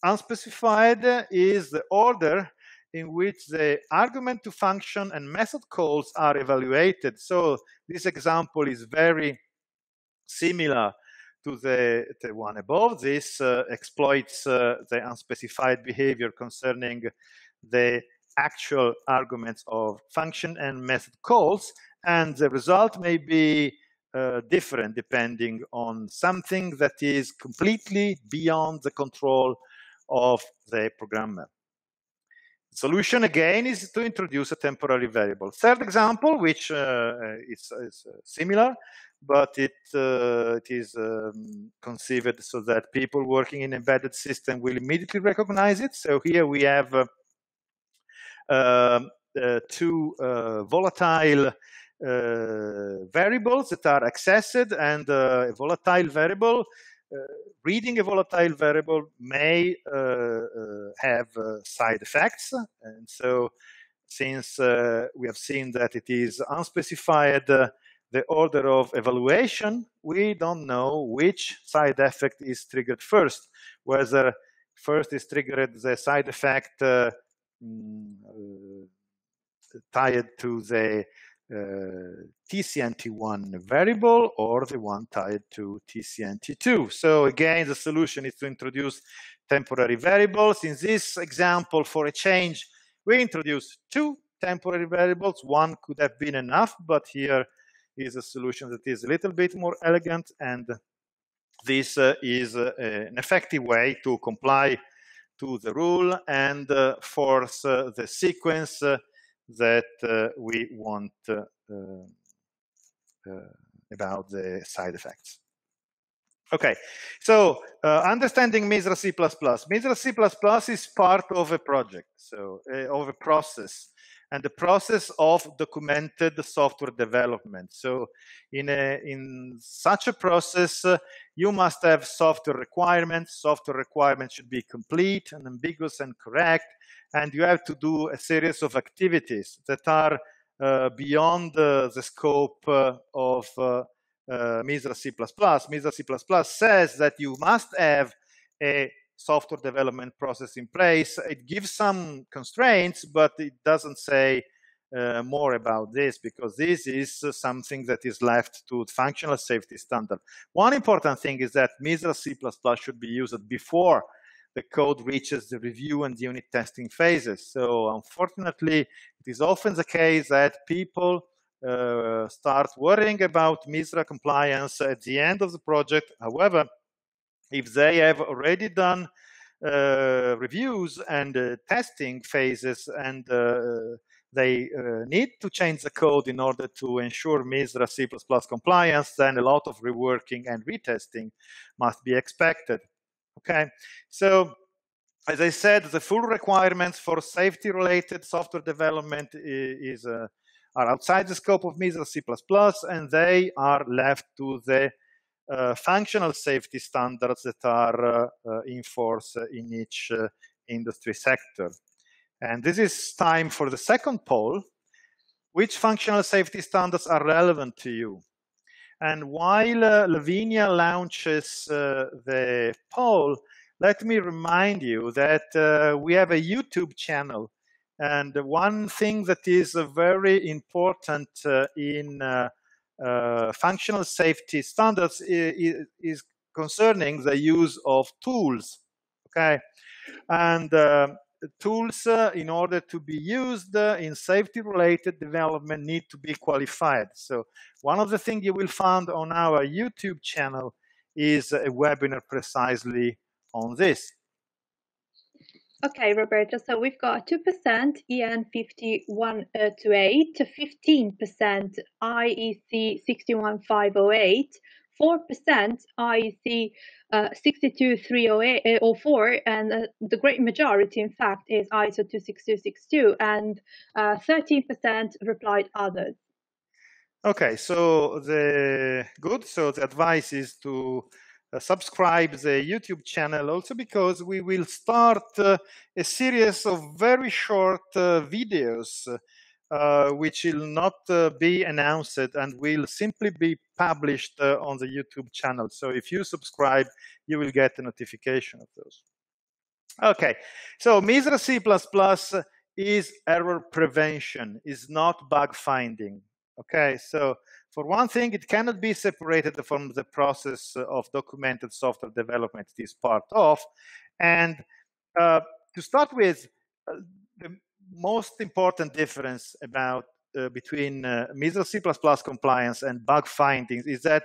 unspecified is the order in which the argument to function and method calls are evaluated. So this example is very similar to the, the one above. This uh, exploits uh, the unspecified behavior concerning the actual arguments of function and method calls, and the result may be uh, different depending on something that is completely beyond the control of the programmer. Solution again is to introduce a temporary variable. Third example, which uh, is, is similar, but it, uh, it is um, conceived so that people working in embedded system will immediately recognize it. So here we have uh, uh, uh, two uh, volatile uh, variables that are accessed, and uh, a volatile variable. Uh, reading a volatile variable may uh, uh, have uh, side effects, and so since uh, we have seen that it is unspecified uh, the order of evaluation, we don't know which side effect is triggered first, whether first is triggered the side effect uh, uh, tied to the Uh, T C N T one variable or the one tied to T C N T two. So again, the solution is to introduce temporary variables. In this example, for a change, we introduced two temporary variables. One could have been enough, but here is a solution that is a little bit more elegant, and this uh, is uh, an effective way to comply to the rule and uh, force uh, the sequence uh, that uh, we want uh, uh, about the side effects. Okay, so uh, understanding MISRA C plus plus. MISRA C plus plus is part of a project, so uh, of a process, and the process of documented software development. So in, a, in such a process, uh, you must have software requirements. Software requirements should be complete and ambiguous and correct. And you have to do a series of activities that are uh, beyond uh, the scope uh, of uh, uh, MISRA C plus plus. MISRA C plus plus says that you must have a software development process in place. It gives some constraints, but it doesn't say uh, more about this, because this is uh, something that is left to functional safety standard. One important thing is that MISRA C plus plus should be used before the code reaches the review and unit testing phases. So unfortunately, it is often the case that people uh, start worrying about MISRA compliance at the end of the project. However, if they have already done uh, reviews and uh, testing phases, and uh, they uh, need to change the code in order to ensure MISRA C plus plus compliance, then a lot of reworking and retesting must be expected. Okay, so As I said, the full requirements for safety-related software development is, uh, are outside the scope of MISRA C plus plus, and they are left to the uh, functional safety standards that are uh, uh, in force in each uh, industry sector. And this is time for the second poll. Which functional safety standards are relevant to you? And while uh, Lavinia launches uh, the poll, let me remind you that uh, we have a YouTube channel. And one thing that is uh, very important uh, in uh, uh, functional safety standards is, is concerning the use of tools, okay? And uh, tools uh, in order to be used uh, in safety-related development need to be qualified. So one of the things you will find on our YouTube channel is a webinar precisely on this. Okay, Roberto, so we've got two percent E N five one zero two eight, fifteen percent I E C six one five zero eight, four percent I E C uh, six two three zero four, and uh, the great majority, in fact, is ISO two six two six two, and uh, thirteen percent replied others. Okay, so the good. So the advice is to uh, subscribe the YouTube channel also, because we will start uh, a series of very short uh, videos uh, Uh, which will not uh, be announced and will simply be published uh, on the YouTube channel. So if you subscribe, you will get a notification of those. Okay, so MISRA C plus plus is error prevention, is not bug finding. Okay, so for one thing, it cannot be separated from the process of documented software development it is part of. And uh, to start with, uh, the most important difference about uh, between uh, MISRA C plus plus compliance and bug findings is that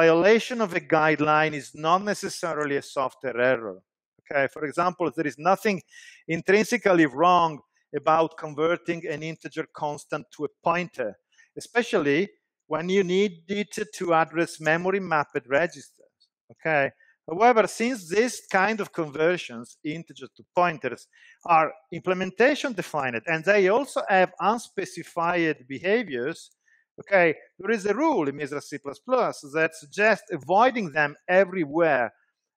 violation of a guideline is not necessarily a software error. Okay, for example, there is nothing intrinsically wrong about converting an integer constant to a pointer, especially when you need it to address memory mapped registers. Okay. However, since this kind of conversions, integers to pointers, are implementation defined and they also have unspecified behaviors, okay, there is a rule in MISRA C plus plus that suggests avoiding them everywhere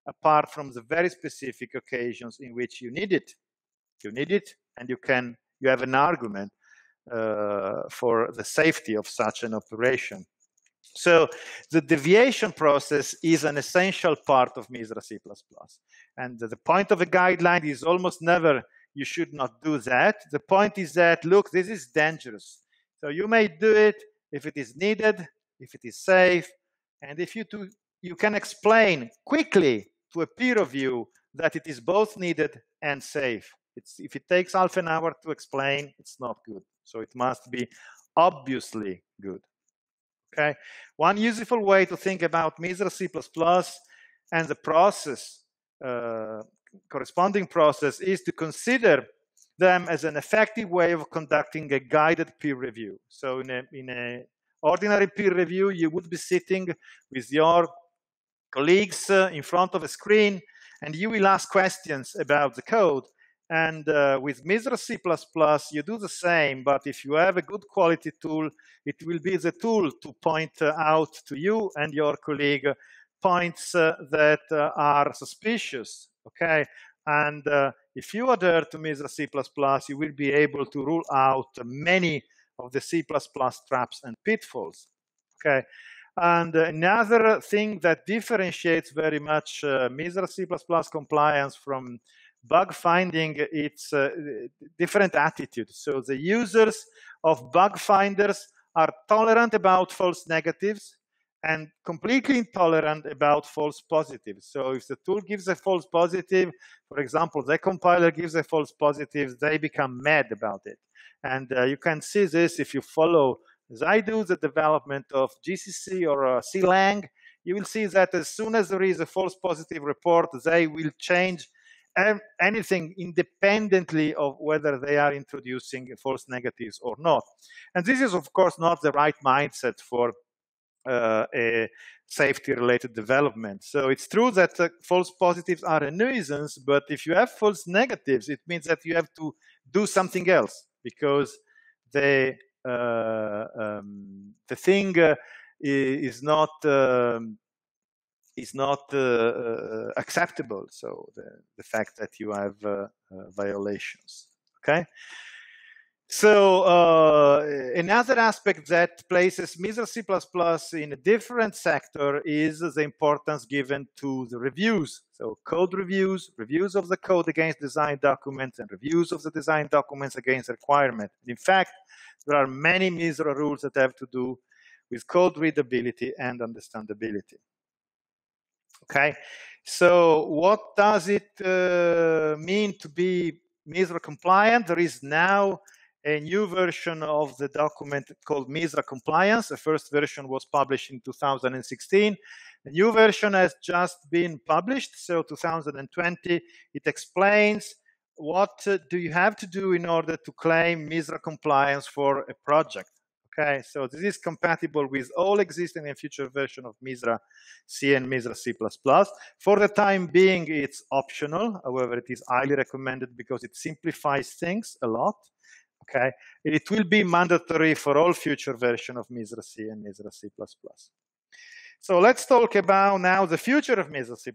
apart from the very specific occasions in which you need it. You need it and you can, you have an argument uh, for the safety of such an operation. So the deviation process is an essential part of MISRA C plus plus. And the point of a guideline is almost never, you should not do that. The point is that, look, this is dangerous. So you may do it if it is needed, if it is safe, and if you do, you can explain quickly to a peer review that it is both needed and safe. It's, if it takes half an hour to explain, it's not good. So it must be obviously good. Okay. One useful way to think about MISRA C plus plus and the process, uh, corresponding process, is to consider them as an effective way of conducting a guided peer review. So in a, in a ordinary peer review, you would be sitting with your colleagues uh, in front of a screen, and you will ask questions about the code. And uh, with MISRA C plus plus, you do the same, but if you have a good quality tool, it will be the tool to point out to you and your colleague points uh, that uh, are suspicious, okay? And uh, if you adhere to MISRA C plus plus, you will be able to rule out many of the C plus plus traps and pitfalls, okay? And another thing that differentiates very much uh, MISRA C plus plus compliance from bug finding, it's a different attitude. So the users of bug finders are tolerant about false negatives and completely intolerant about false positives. So if the tool gives a false positive, for example, the compiler gives a false positive, they become mad about it. And uh, you can see this if you follow, as I do, the development of G C C or uh, Clang. You will see that as soon as there is a false positive report, they will change anything independently of whether they are introducing false negatives or not. And this is, of course, not the right mindset for uh, a safety-related developments. So it's true that uh, false positives are a nuisance, but if you have false negatives, it means that you have to do something else, because the uh, um, the thing uh, is not um, is not uh, uh, acceptable. So the, the fact that you have uh, uh, violations. Okay. So uh, another aspect that places MISRA C++ in a different sector is the importance given to the reviews. So code reviews, reviews of the code against design documents, and reviews of the design documents against requirement. In fact, there are many MISRA rules that have to do with code readability and understandability. Okay, so what does it uh, mean to be MISRA compliant? There is now a new version of the document called MISRA Compliance. The first version was published in two thousand sixteen. The new version has just been published, so two thousand twenty. It explains what uh, do you have to do in order to claim MISRA compliance for a project. Okay, so this is compatible with all existing and future versions of MISRA C and MISRA C++. For the time being, it's optional. However, it is highly recommended because it simplifies things a lot. Okay, it will be mandatory for all future versions of MISRA C and MISRA C++. So let's talk about now the future of MISRA C++,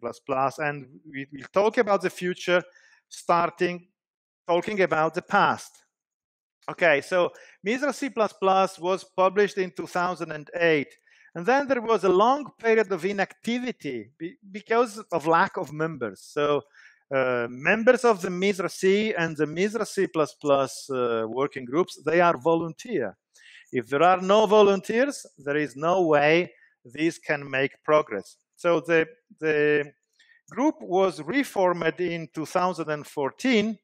and we will talk about the future starting talking about the past. Okay, so MISRA C++ was published in two thousand eight, and then there was a long period of inactivity because of lack of members. So Uh, members of the MISRA C and the MISRA C++ uh, working groups, they are volunteer. If there are no volunteers, there is no way this can make progress. So the, the group was reformed in two thousand fourteen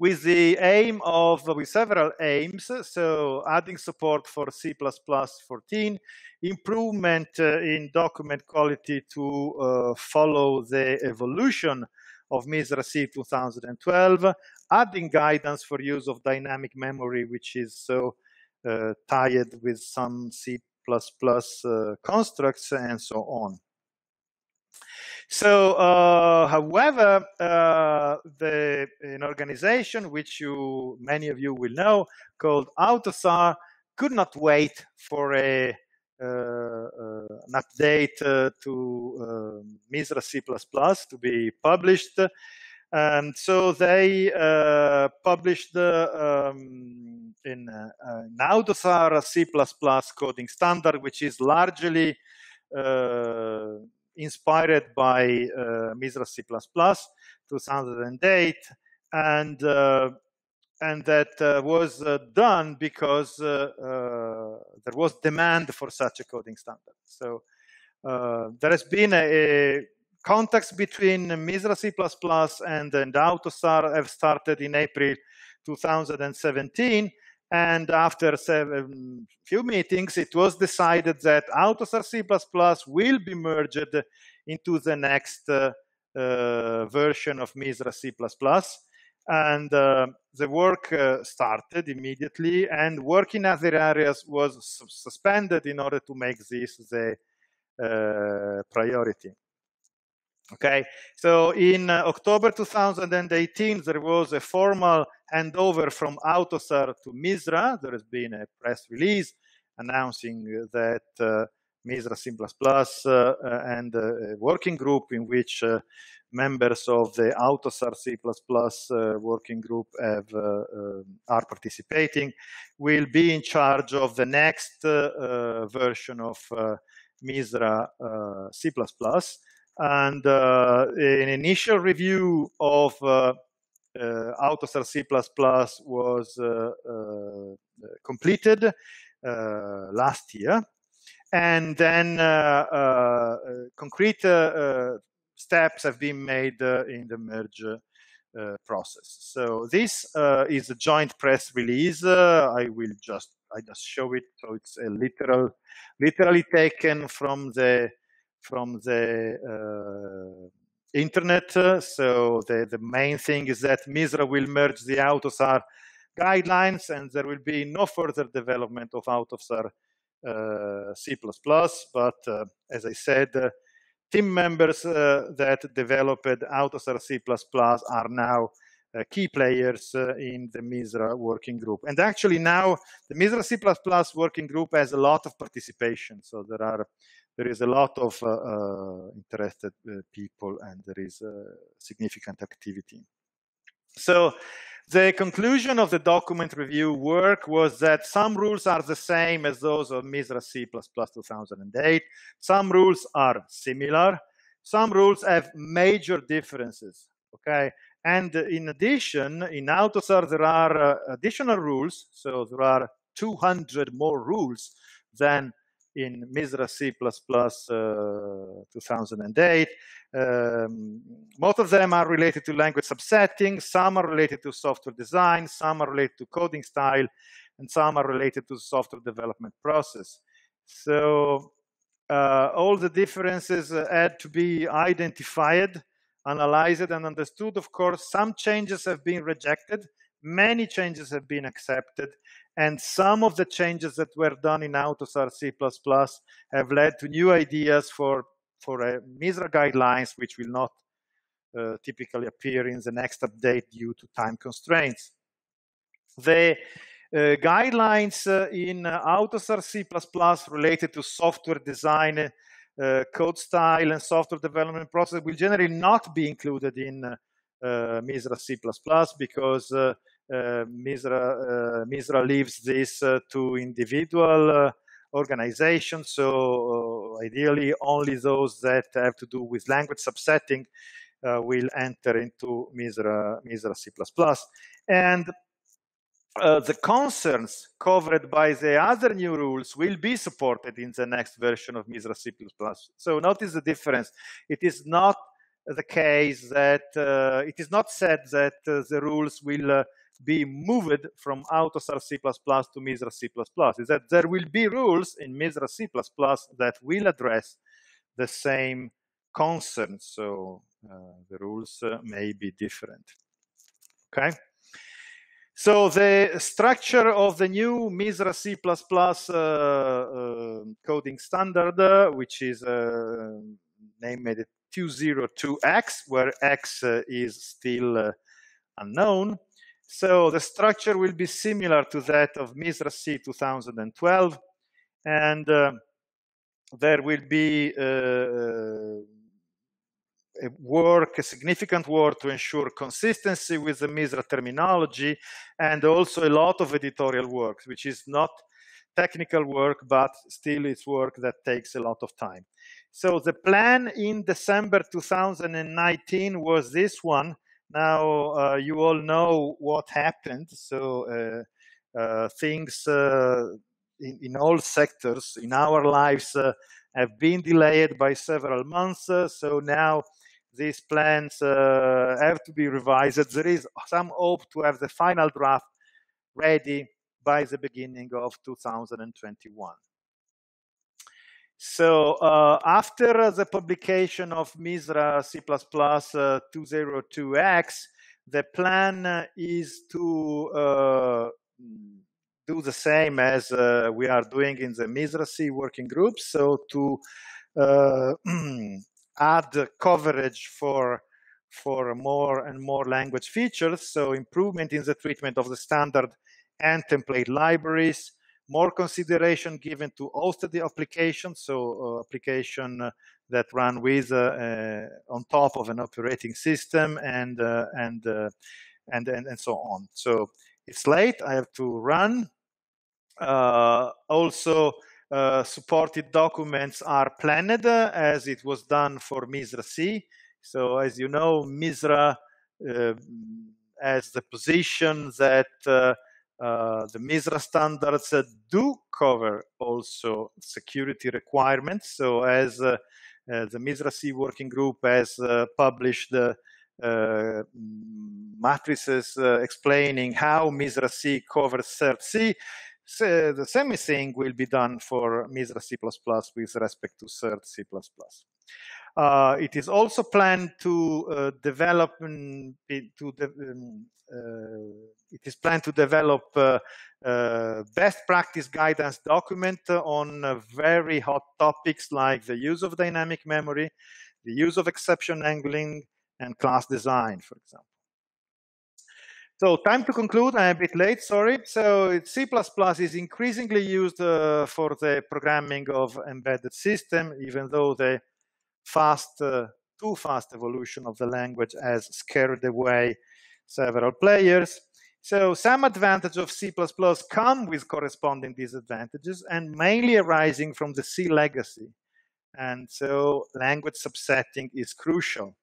with the aim of, with several aims, so adding support for C plus plus fourteen, improvement uh, in document quality to uh, follow the evolution of MISRA C two thousand twelve, adding guidance for use of dynamic memory, which is so uh, tied with some C plus plus uh, constructs and so on. So, uh, however, uh, the, an organization which you, many of you will know, called AUTOSAR, could not wait for a, uh, uh, an update uh, to uh, MISRA C plus plus to be published. And so they uh, published uh, um, in, uh, an AUTOSAR C plus plus coding standard, which is largely uh, inspired by uh, MISRA C plus plus two thousand eight, and uh, and that uh, was uh, done because uh, uh, there was demand for such a coding standard. So uh, there has been a, a contacts between MISRA C plus plus and, and AUTOSAR have started in April two thousand seventeen. And after seven few meetings, it was decided that AUTOSAR C plus plus will be merged into the next uh, uh, version of MISRA C plus plus. And uh, the work uh, started immediately, and work in other areas was suspended in order to make this the uh, priority. Okay, so in uh, October two thousand eighteen, there was a formal handover from AUTOSAR to MISRA. There has been a press release announcing that uh, MISRA C plus plus uh, and a working group in which uh, members of the AUTOSAR C plus plus uh, working group have, uh, uh, are participating will be in charge of the next uh, uh, version of uh, MISRA uh, C plus plus. And uh, an initial review of uh, uh, AUTOSAR C plus plus was uh, uh, completed uh, last year. And then uh, uh, concrete uh, uh, steps have been made uh, in the merge uh, process. So this uh, is a joint press release. Uh, I will just, I just show it. So it's a literal, literally taken from the from the uh, internet. So the, the main thing is that MISRA will merge the AUTOSAR guidelines, and there will be no further development of AUTOSAR uh, C plus plus, but uh, as I said, uh, team members uh, that developed AUTOSAR C plus plus are now uh, key players uh, in the MISRA Working Group. And actually now the MISRA C plus plus Working Group has a lot of participation. So there are there is a lot of uh, uh, interested uh, people, and there is uh, significant activity. So the conclusion of the document review work was that some rules are the same as those of MISRA C plus plus two thousand eight. Some rules are similar. Some rules have major differences, okay? And in addition, in AUTOSAR, there are uh, additional rules. So there are two hundred more rules than in MISRA C plus plus uh, two thousand eight. Um, most of them are related to language subsetting, some are related to software design, some are related to coding style, and some are related to software development process. So uh, all the differences uh, had to be identified, analyzed, and understood. Of course, some changes have been rejected, many changes have been accepted, and some of the changes that were done in AUTOSAR C plus plus have led to new ideas for, for uh, MISRA guidelines, which will not uh, typically appear in the next update due to time constraints. The uh, guidelines uh, in uh, AUTOSAR C plus plus related to software design, uh, code style, and software development process will generally not be included in uh, uh, MISRA C plus plus because uh, Uh, MISRA, uh, MISRA leaves this uh, to individual uh, organizations, so uh, ideally only those that have to do with language subsetting uh, will enter into MISRA, MISRA C plus plus. And uh, the concerns covered by the other new rules will be supported in the next version of MISRA C plus plus. So notice the difference. It is not the case that uh, it is not said that uh, the rules will uh, be moved from AUTOSAR C plus plus to MISRA C plus plus, is that there will be rules in MISRA C plus plus that will address the same concerns, so uh, the rules uh, may be different, okay? So the structure of the new MISRA C plus plus uh, uh, coding standard, uh, which is uh, named two zero two X, where X uh, is still uh, unknown. So the structure will be similar to that of MISRA C two thousand twelve, and uh, there will be uh, a work, a significant work to ensure consistency with the MISRA terminology, and also a lot of editorial work, which is not technical work, but still it's work that takes a lot of time. So the plan in December two thousand nineteen was this one. Now, uh, you all know what happened, so uh, uh, things uh, in, in all sectors, in our lives, uh, have been delayed by several months, uh, so now these plans uh, have to be revised. There is some hope to have the final draft ready by the beginning of two thousand twenty-one. So uh, after the publication of MISRA C plus plus uh, two zero two X, the plan is to uh, do the same as uh, we are doing in the MISRA C working group, so to uh, add coverage for, for more and more language features, so improvement in the treatment of the standard and template libraries, more consideration given to hosted applications, so uh, application uh, that run with uh, uh, on top of an operating system, and uh, and, uh, and and and so on. So it's late. I have to run. Uh, also, uh, supported documents are planned uh, as it was done for MISRA C. So as you know, MISRA uh, has the position that. Uh, Uh, the MISRA standards uh, do cover also security requirements. So as uh, uh, the MISRA C working group has uh, published uh, uh, matrices uh, explaining how MISRA C covers CERT-C, so the same thing will be done for MISRA C plus plus with respect to CERT-C plus plus. Uh, it is also planned to uh, develop um, to de um, uh, it is planned to develop uh, uh, best practice guidance document on uh, very hot topics like the use of dynamic memory, the use of exception handling, and class design, for example. So time to conclude. I'm a bit late, sorry. So C plus plus is increasingly used uh, for the programming of embedded system, even though the fast, uh, too fast evolution of the language has scared away several players. So some advantages of C plus plus come with corresponding disadvantages, and mainly arising from the C legacy. And so language subsetting is crucial.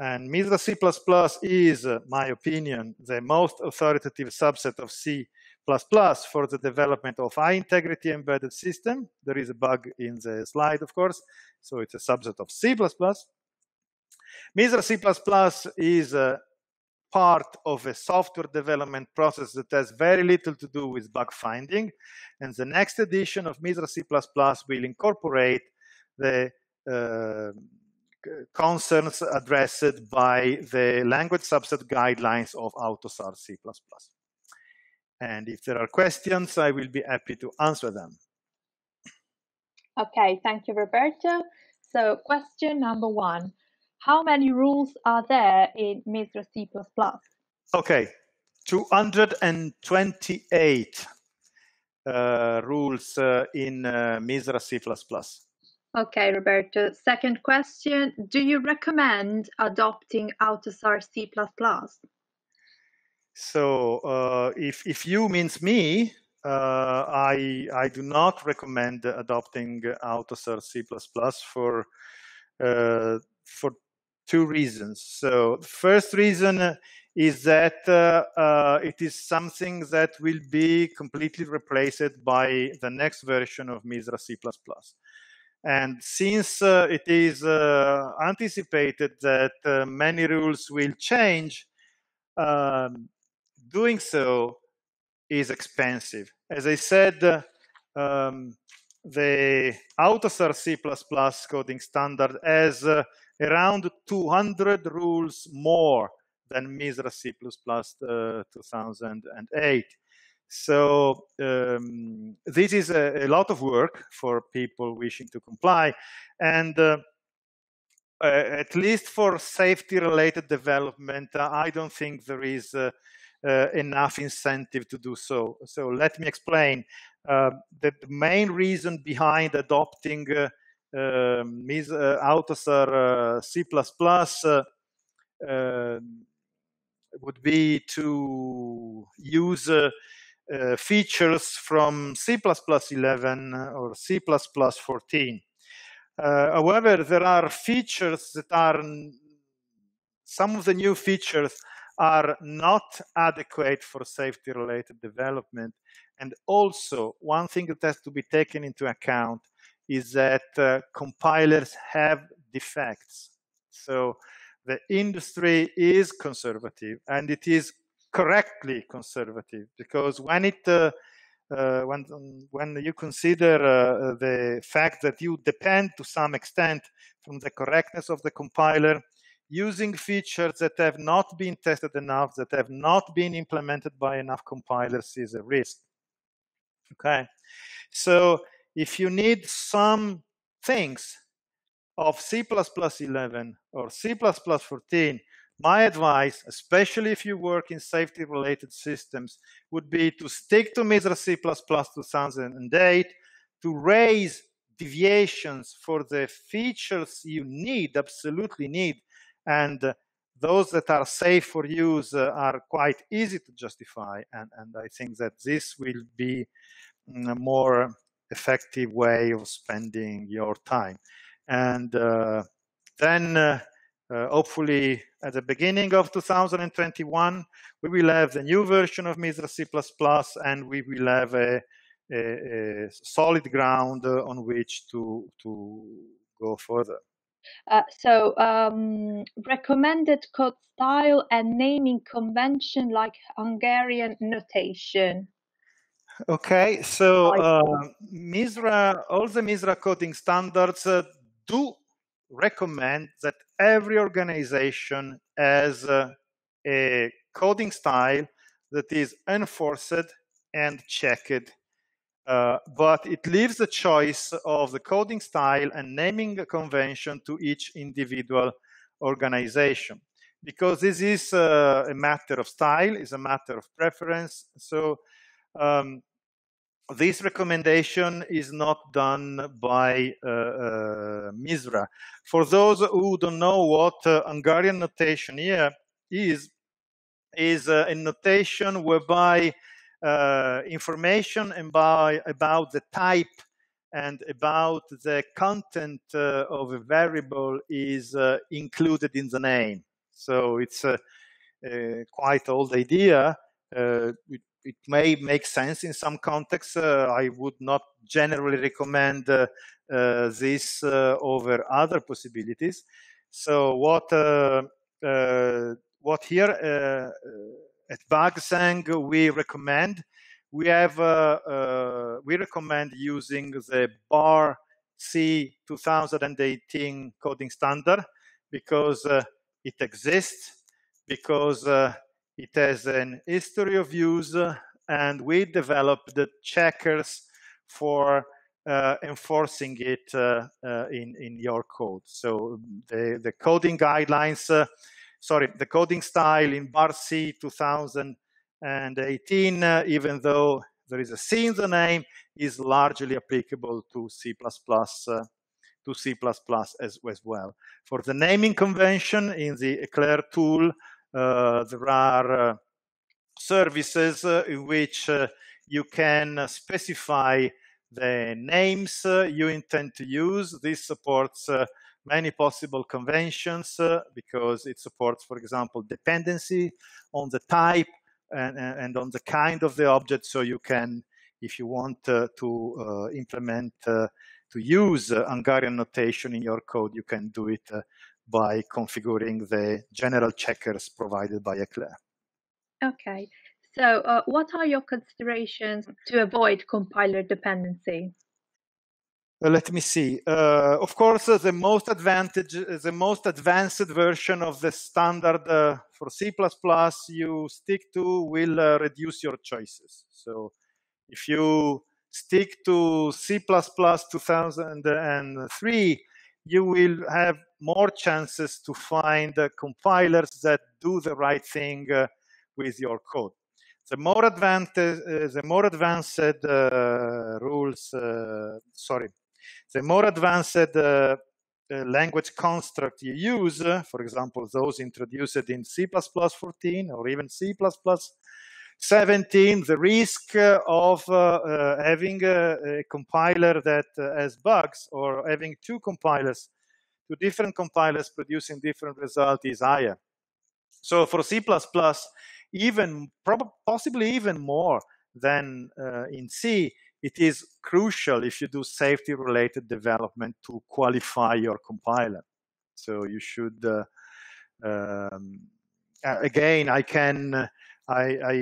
And MISRA C plus plus is, uh, my opinion, the most authoritative subset of C plus plus for the development of high-integrity embedded system. There is a bug in the slide, of course, so it's a subset of C plus plus. MISRA C plus plus is uh, part of a software development process that has very little to do with bug finding, and the next edition of MISRA C plus plus will incorporate the uh, concerns addressed by the language subset guidelines of AUTOSAR C plus plus. And if there are questions, I will be happy to answer them. Okay, thank you, Roberto. So question number one, how many rules are there in MISRA C plus plus? Okay, two hundred twenty-eight uh, rules uh, in uh, MISRA C plus plus. Okay, Roberto. Second question, do you recommend adopting AUTOSAR C plus plus? So uh, if, if you means me, uh, I, I do not recommend adopting AUTOSAR C plus plus for, uh, for two reasons. So the first reason is that uh, uh, it is something that will be completely replaced by the next version of MISRA C plus plus. And since uh, it is uh, anticipated that uh, many rules will change, um, doing so is expensive. As I said, uh, um, the AUTOSAR C plus plus coding standard has uh, around two hundred rules more than MISRA C plus plus uh, two thousand eight. So um, this is a, a lot of work for people wishing to comply, and uh, uh, at least for safety-related development, uh, I don't think there is uh, uh, enough incentive to do so. So let me explain. Uh, the main reason behind adopting uh, uh, AUTOSAR uh, C plus plus uh, uh, would be to use Uh, Uh, features from C plus plus eleven or C plus plus fourteen. Uh, however, there are features that are, some of the new features are not adequate for safety-related development. And also, one thing that has to be taken into account is that uh, compilers have defects. So the industry is conservative, and it is correctly conservative, because when it uh, uh, when when you consider uh, the fact that you depend to some extent from the correctness of the compiler, using features that have not been tested enough, that have not been implemented by enough compilers, is a risk. Okay, so if you need some things of C plus plus eleven or C plus plus fourteen, my advice, especially if you work in safety-related systems, would be to stick to MISRA C plus plus two thousand eight, to raise deviations for the features you need, absolutely need, and uh, those that are safe for use uh, are quite easy to justify, and, and I think that this will be a more effective way of spending your time. And uh, then uh, Uh, hopefully, at the beginning of two thousand twenty-one, we will have the new version of MISRA C plus plus, and we will have a, a, a solid ground on which to, to go further. Uh, so, um, recommended code style and naming convention like Hungarian notation. Okay, so uh, MISRA, all the MISRA coding standards uh, do recommend that every organization has uh, a coding style that is enforced and checked. Uh, but it leaves the choice of the coding style and naming convention to each individual organization, because this is uh, a matter of style, is a matter of preference. So um, this recommendation is not done by uh, uh, MISRA. For those who don't know what uh, Hungarian notation here is, is uh, a notation whereby Uh, information about, about the type and about the content uh, of a variable is uh, included in the name. So it's a, a quite old idea. Uh, it, it may make sense in some contexts. Uh, I would not generally recommend uh, uh, this uh, over other possibilities. So what, uh, uh, what here uh, at BUGSENG we recommend, we have uh, uh, we recommend using the bar C two thousand eighteen coding standard, because uh, it exists, because uh, it has an history of use, uh, and we developed the checkers for uh, enforcing it uh, uh, in in your code. So the the coding guidelines. Uh, Sorry, the coding style in bar C two thousand eighteen, uh, even though there is a C in the name, is largely applicable to C plus plus, uh, to C plus plus as, as well. For the naming convention in the Eclair tool, uh, there are uh, services uh, in which uh, you can specify the names uh, you intend to use. This supports uh, many possible conventions uh, because it supports, for example, dependency on the type and, and on the kind of the object. So you can, if you want uh, to uh, implement, uh, to use uh, Hungarian notation in your code, you can do it uh, by configuring the general checkers provided by Eclair. Okay, so uh, what are your considerations to avoid compiler dependency? Uh, let me see. Uh, of course, uh, the most advantage, the most advanced version of the standard uh, for C plus plus you stick to will uh, reduce your choices. So, if you stick to C plus plus two thousand three, you will have more chances to find uh, compilers that do the right thing uh, with your code. The more advanced, uh, the more advanced uh, rules. Uh, sorry. The more advanced uh, uh, language construct you use, uh, for example, those introduced in C plus plus fourteen or even C plus plus seventeen, the risk uh, of uh, uh, having a, a compiler that uh, has bugs, or having two compilers, two different compilers producing different results, is higher. So for C plus plus, even probably possibly even more than uh, in C, it is crucial if you do safety-related development to qualify your compiler. So you should. Uh, um, again, I can. I, I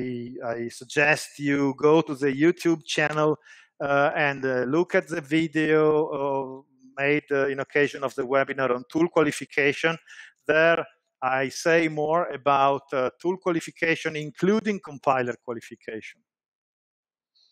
I suggest you go to the YouTube channel uh, and uh, look at the video uh, made uh, in occasion of the webinar on tool qualification. There, I say more about uh, tool qualification, including compiler qualification.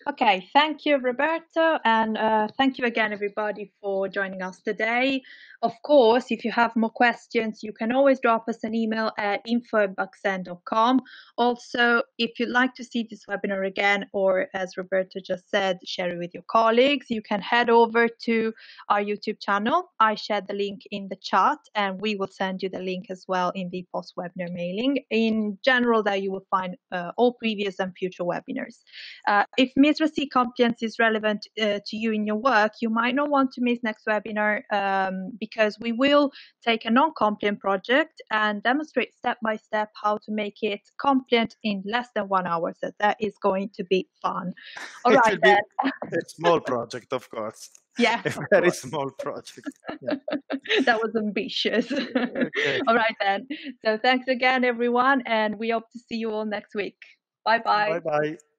Okay, thank you, Roberto, and uh, thank you again, everybody, for joining us today. Of course, if you have more questions, you can always drop us an email at info at bugseng dot com. Also, if you'd like to see this webinar again, or as Roberto just said, share it with your colleagues, you can head over to our YouTube channel. I shared the link in the chat, and we will send you the link as well in the post-webinar mailing. In general, there you will find uh, all previous and future webinars. Uh, if MISRA C compliance is relevant uh, to you in your work, you might not want to miss next webinar um, because we will take a non-compliant project and demonstrate step by step how to make it compliant in less than one hour. So that is going to be fun. All it right, then. A small project, of course. Yeah, a very small project. Yeah. That was ambitious. Okay. All right then. So thanks again, everyone, and we hope to see you all next week. Bye bye. Bye bye.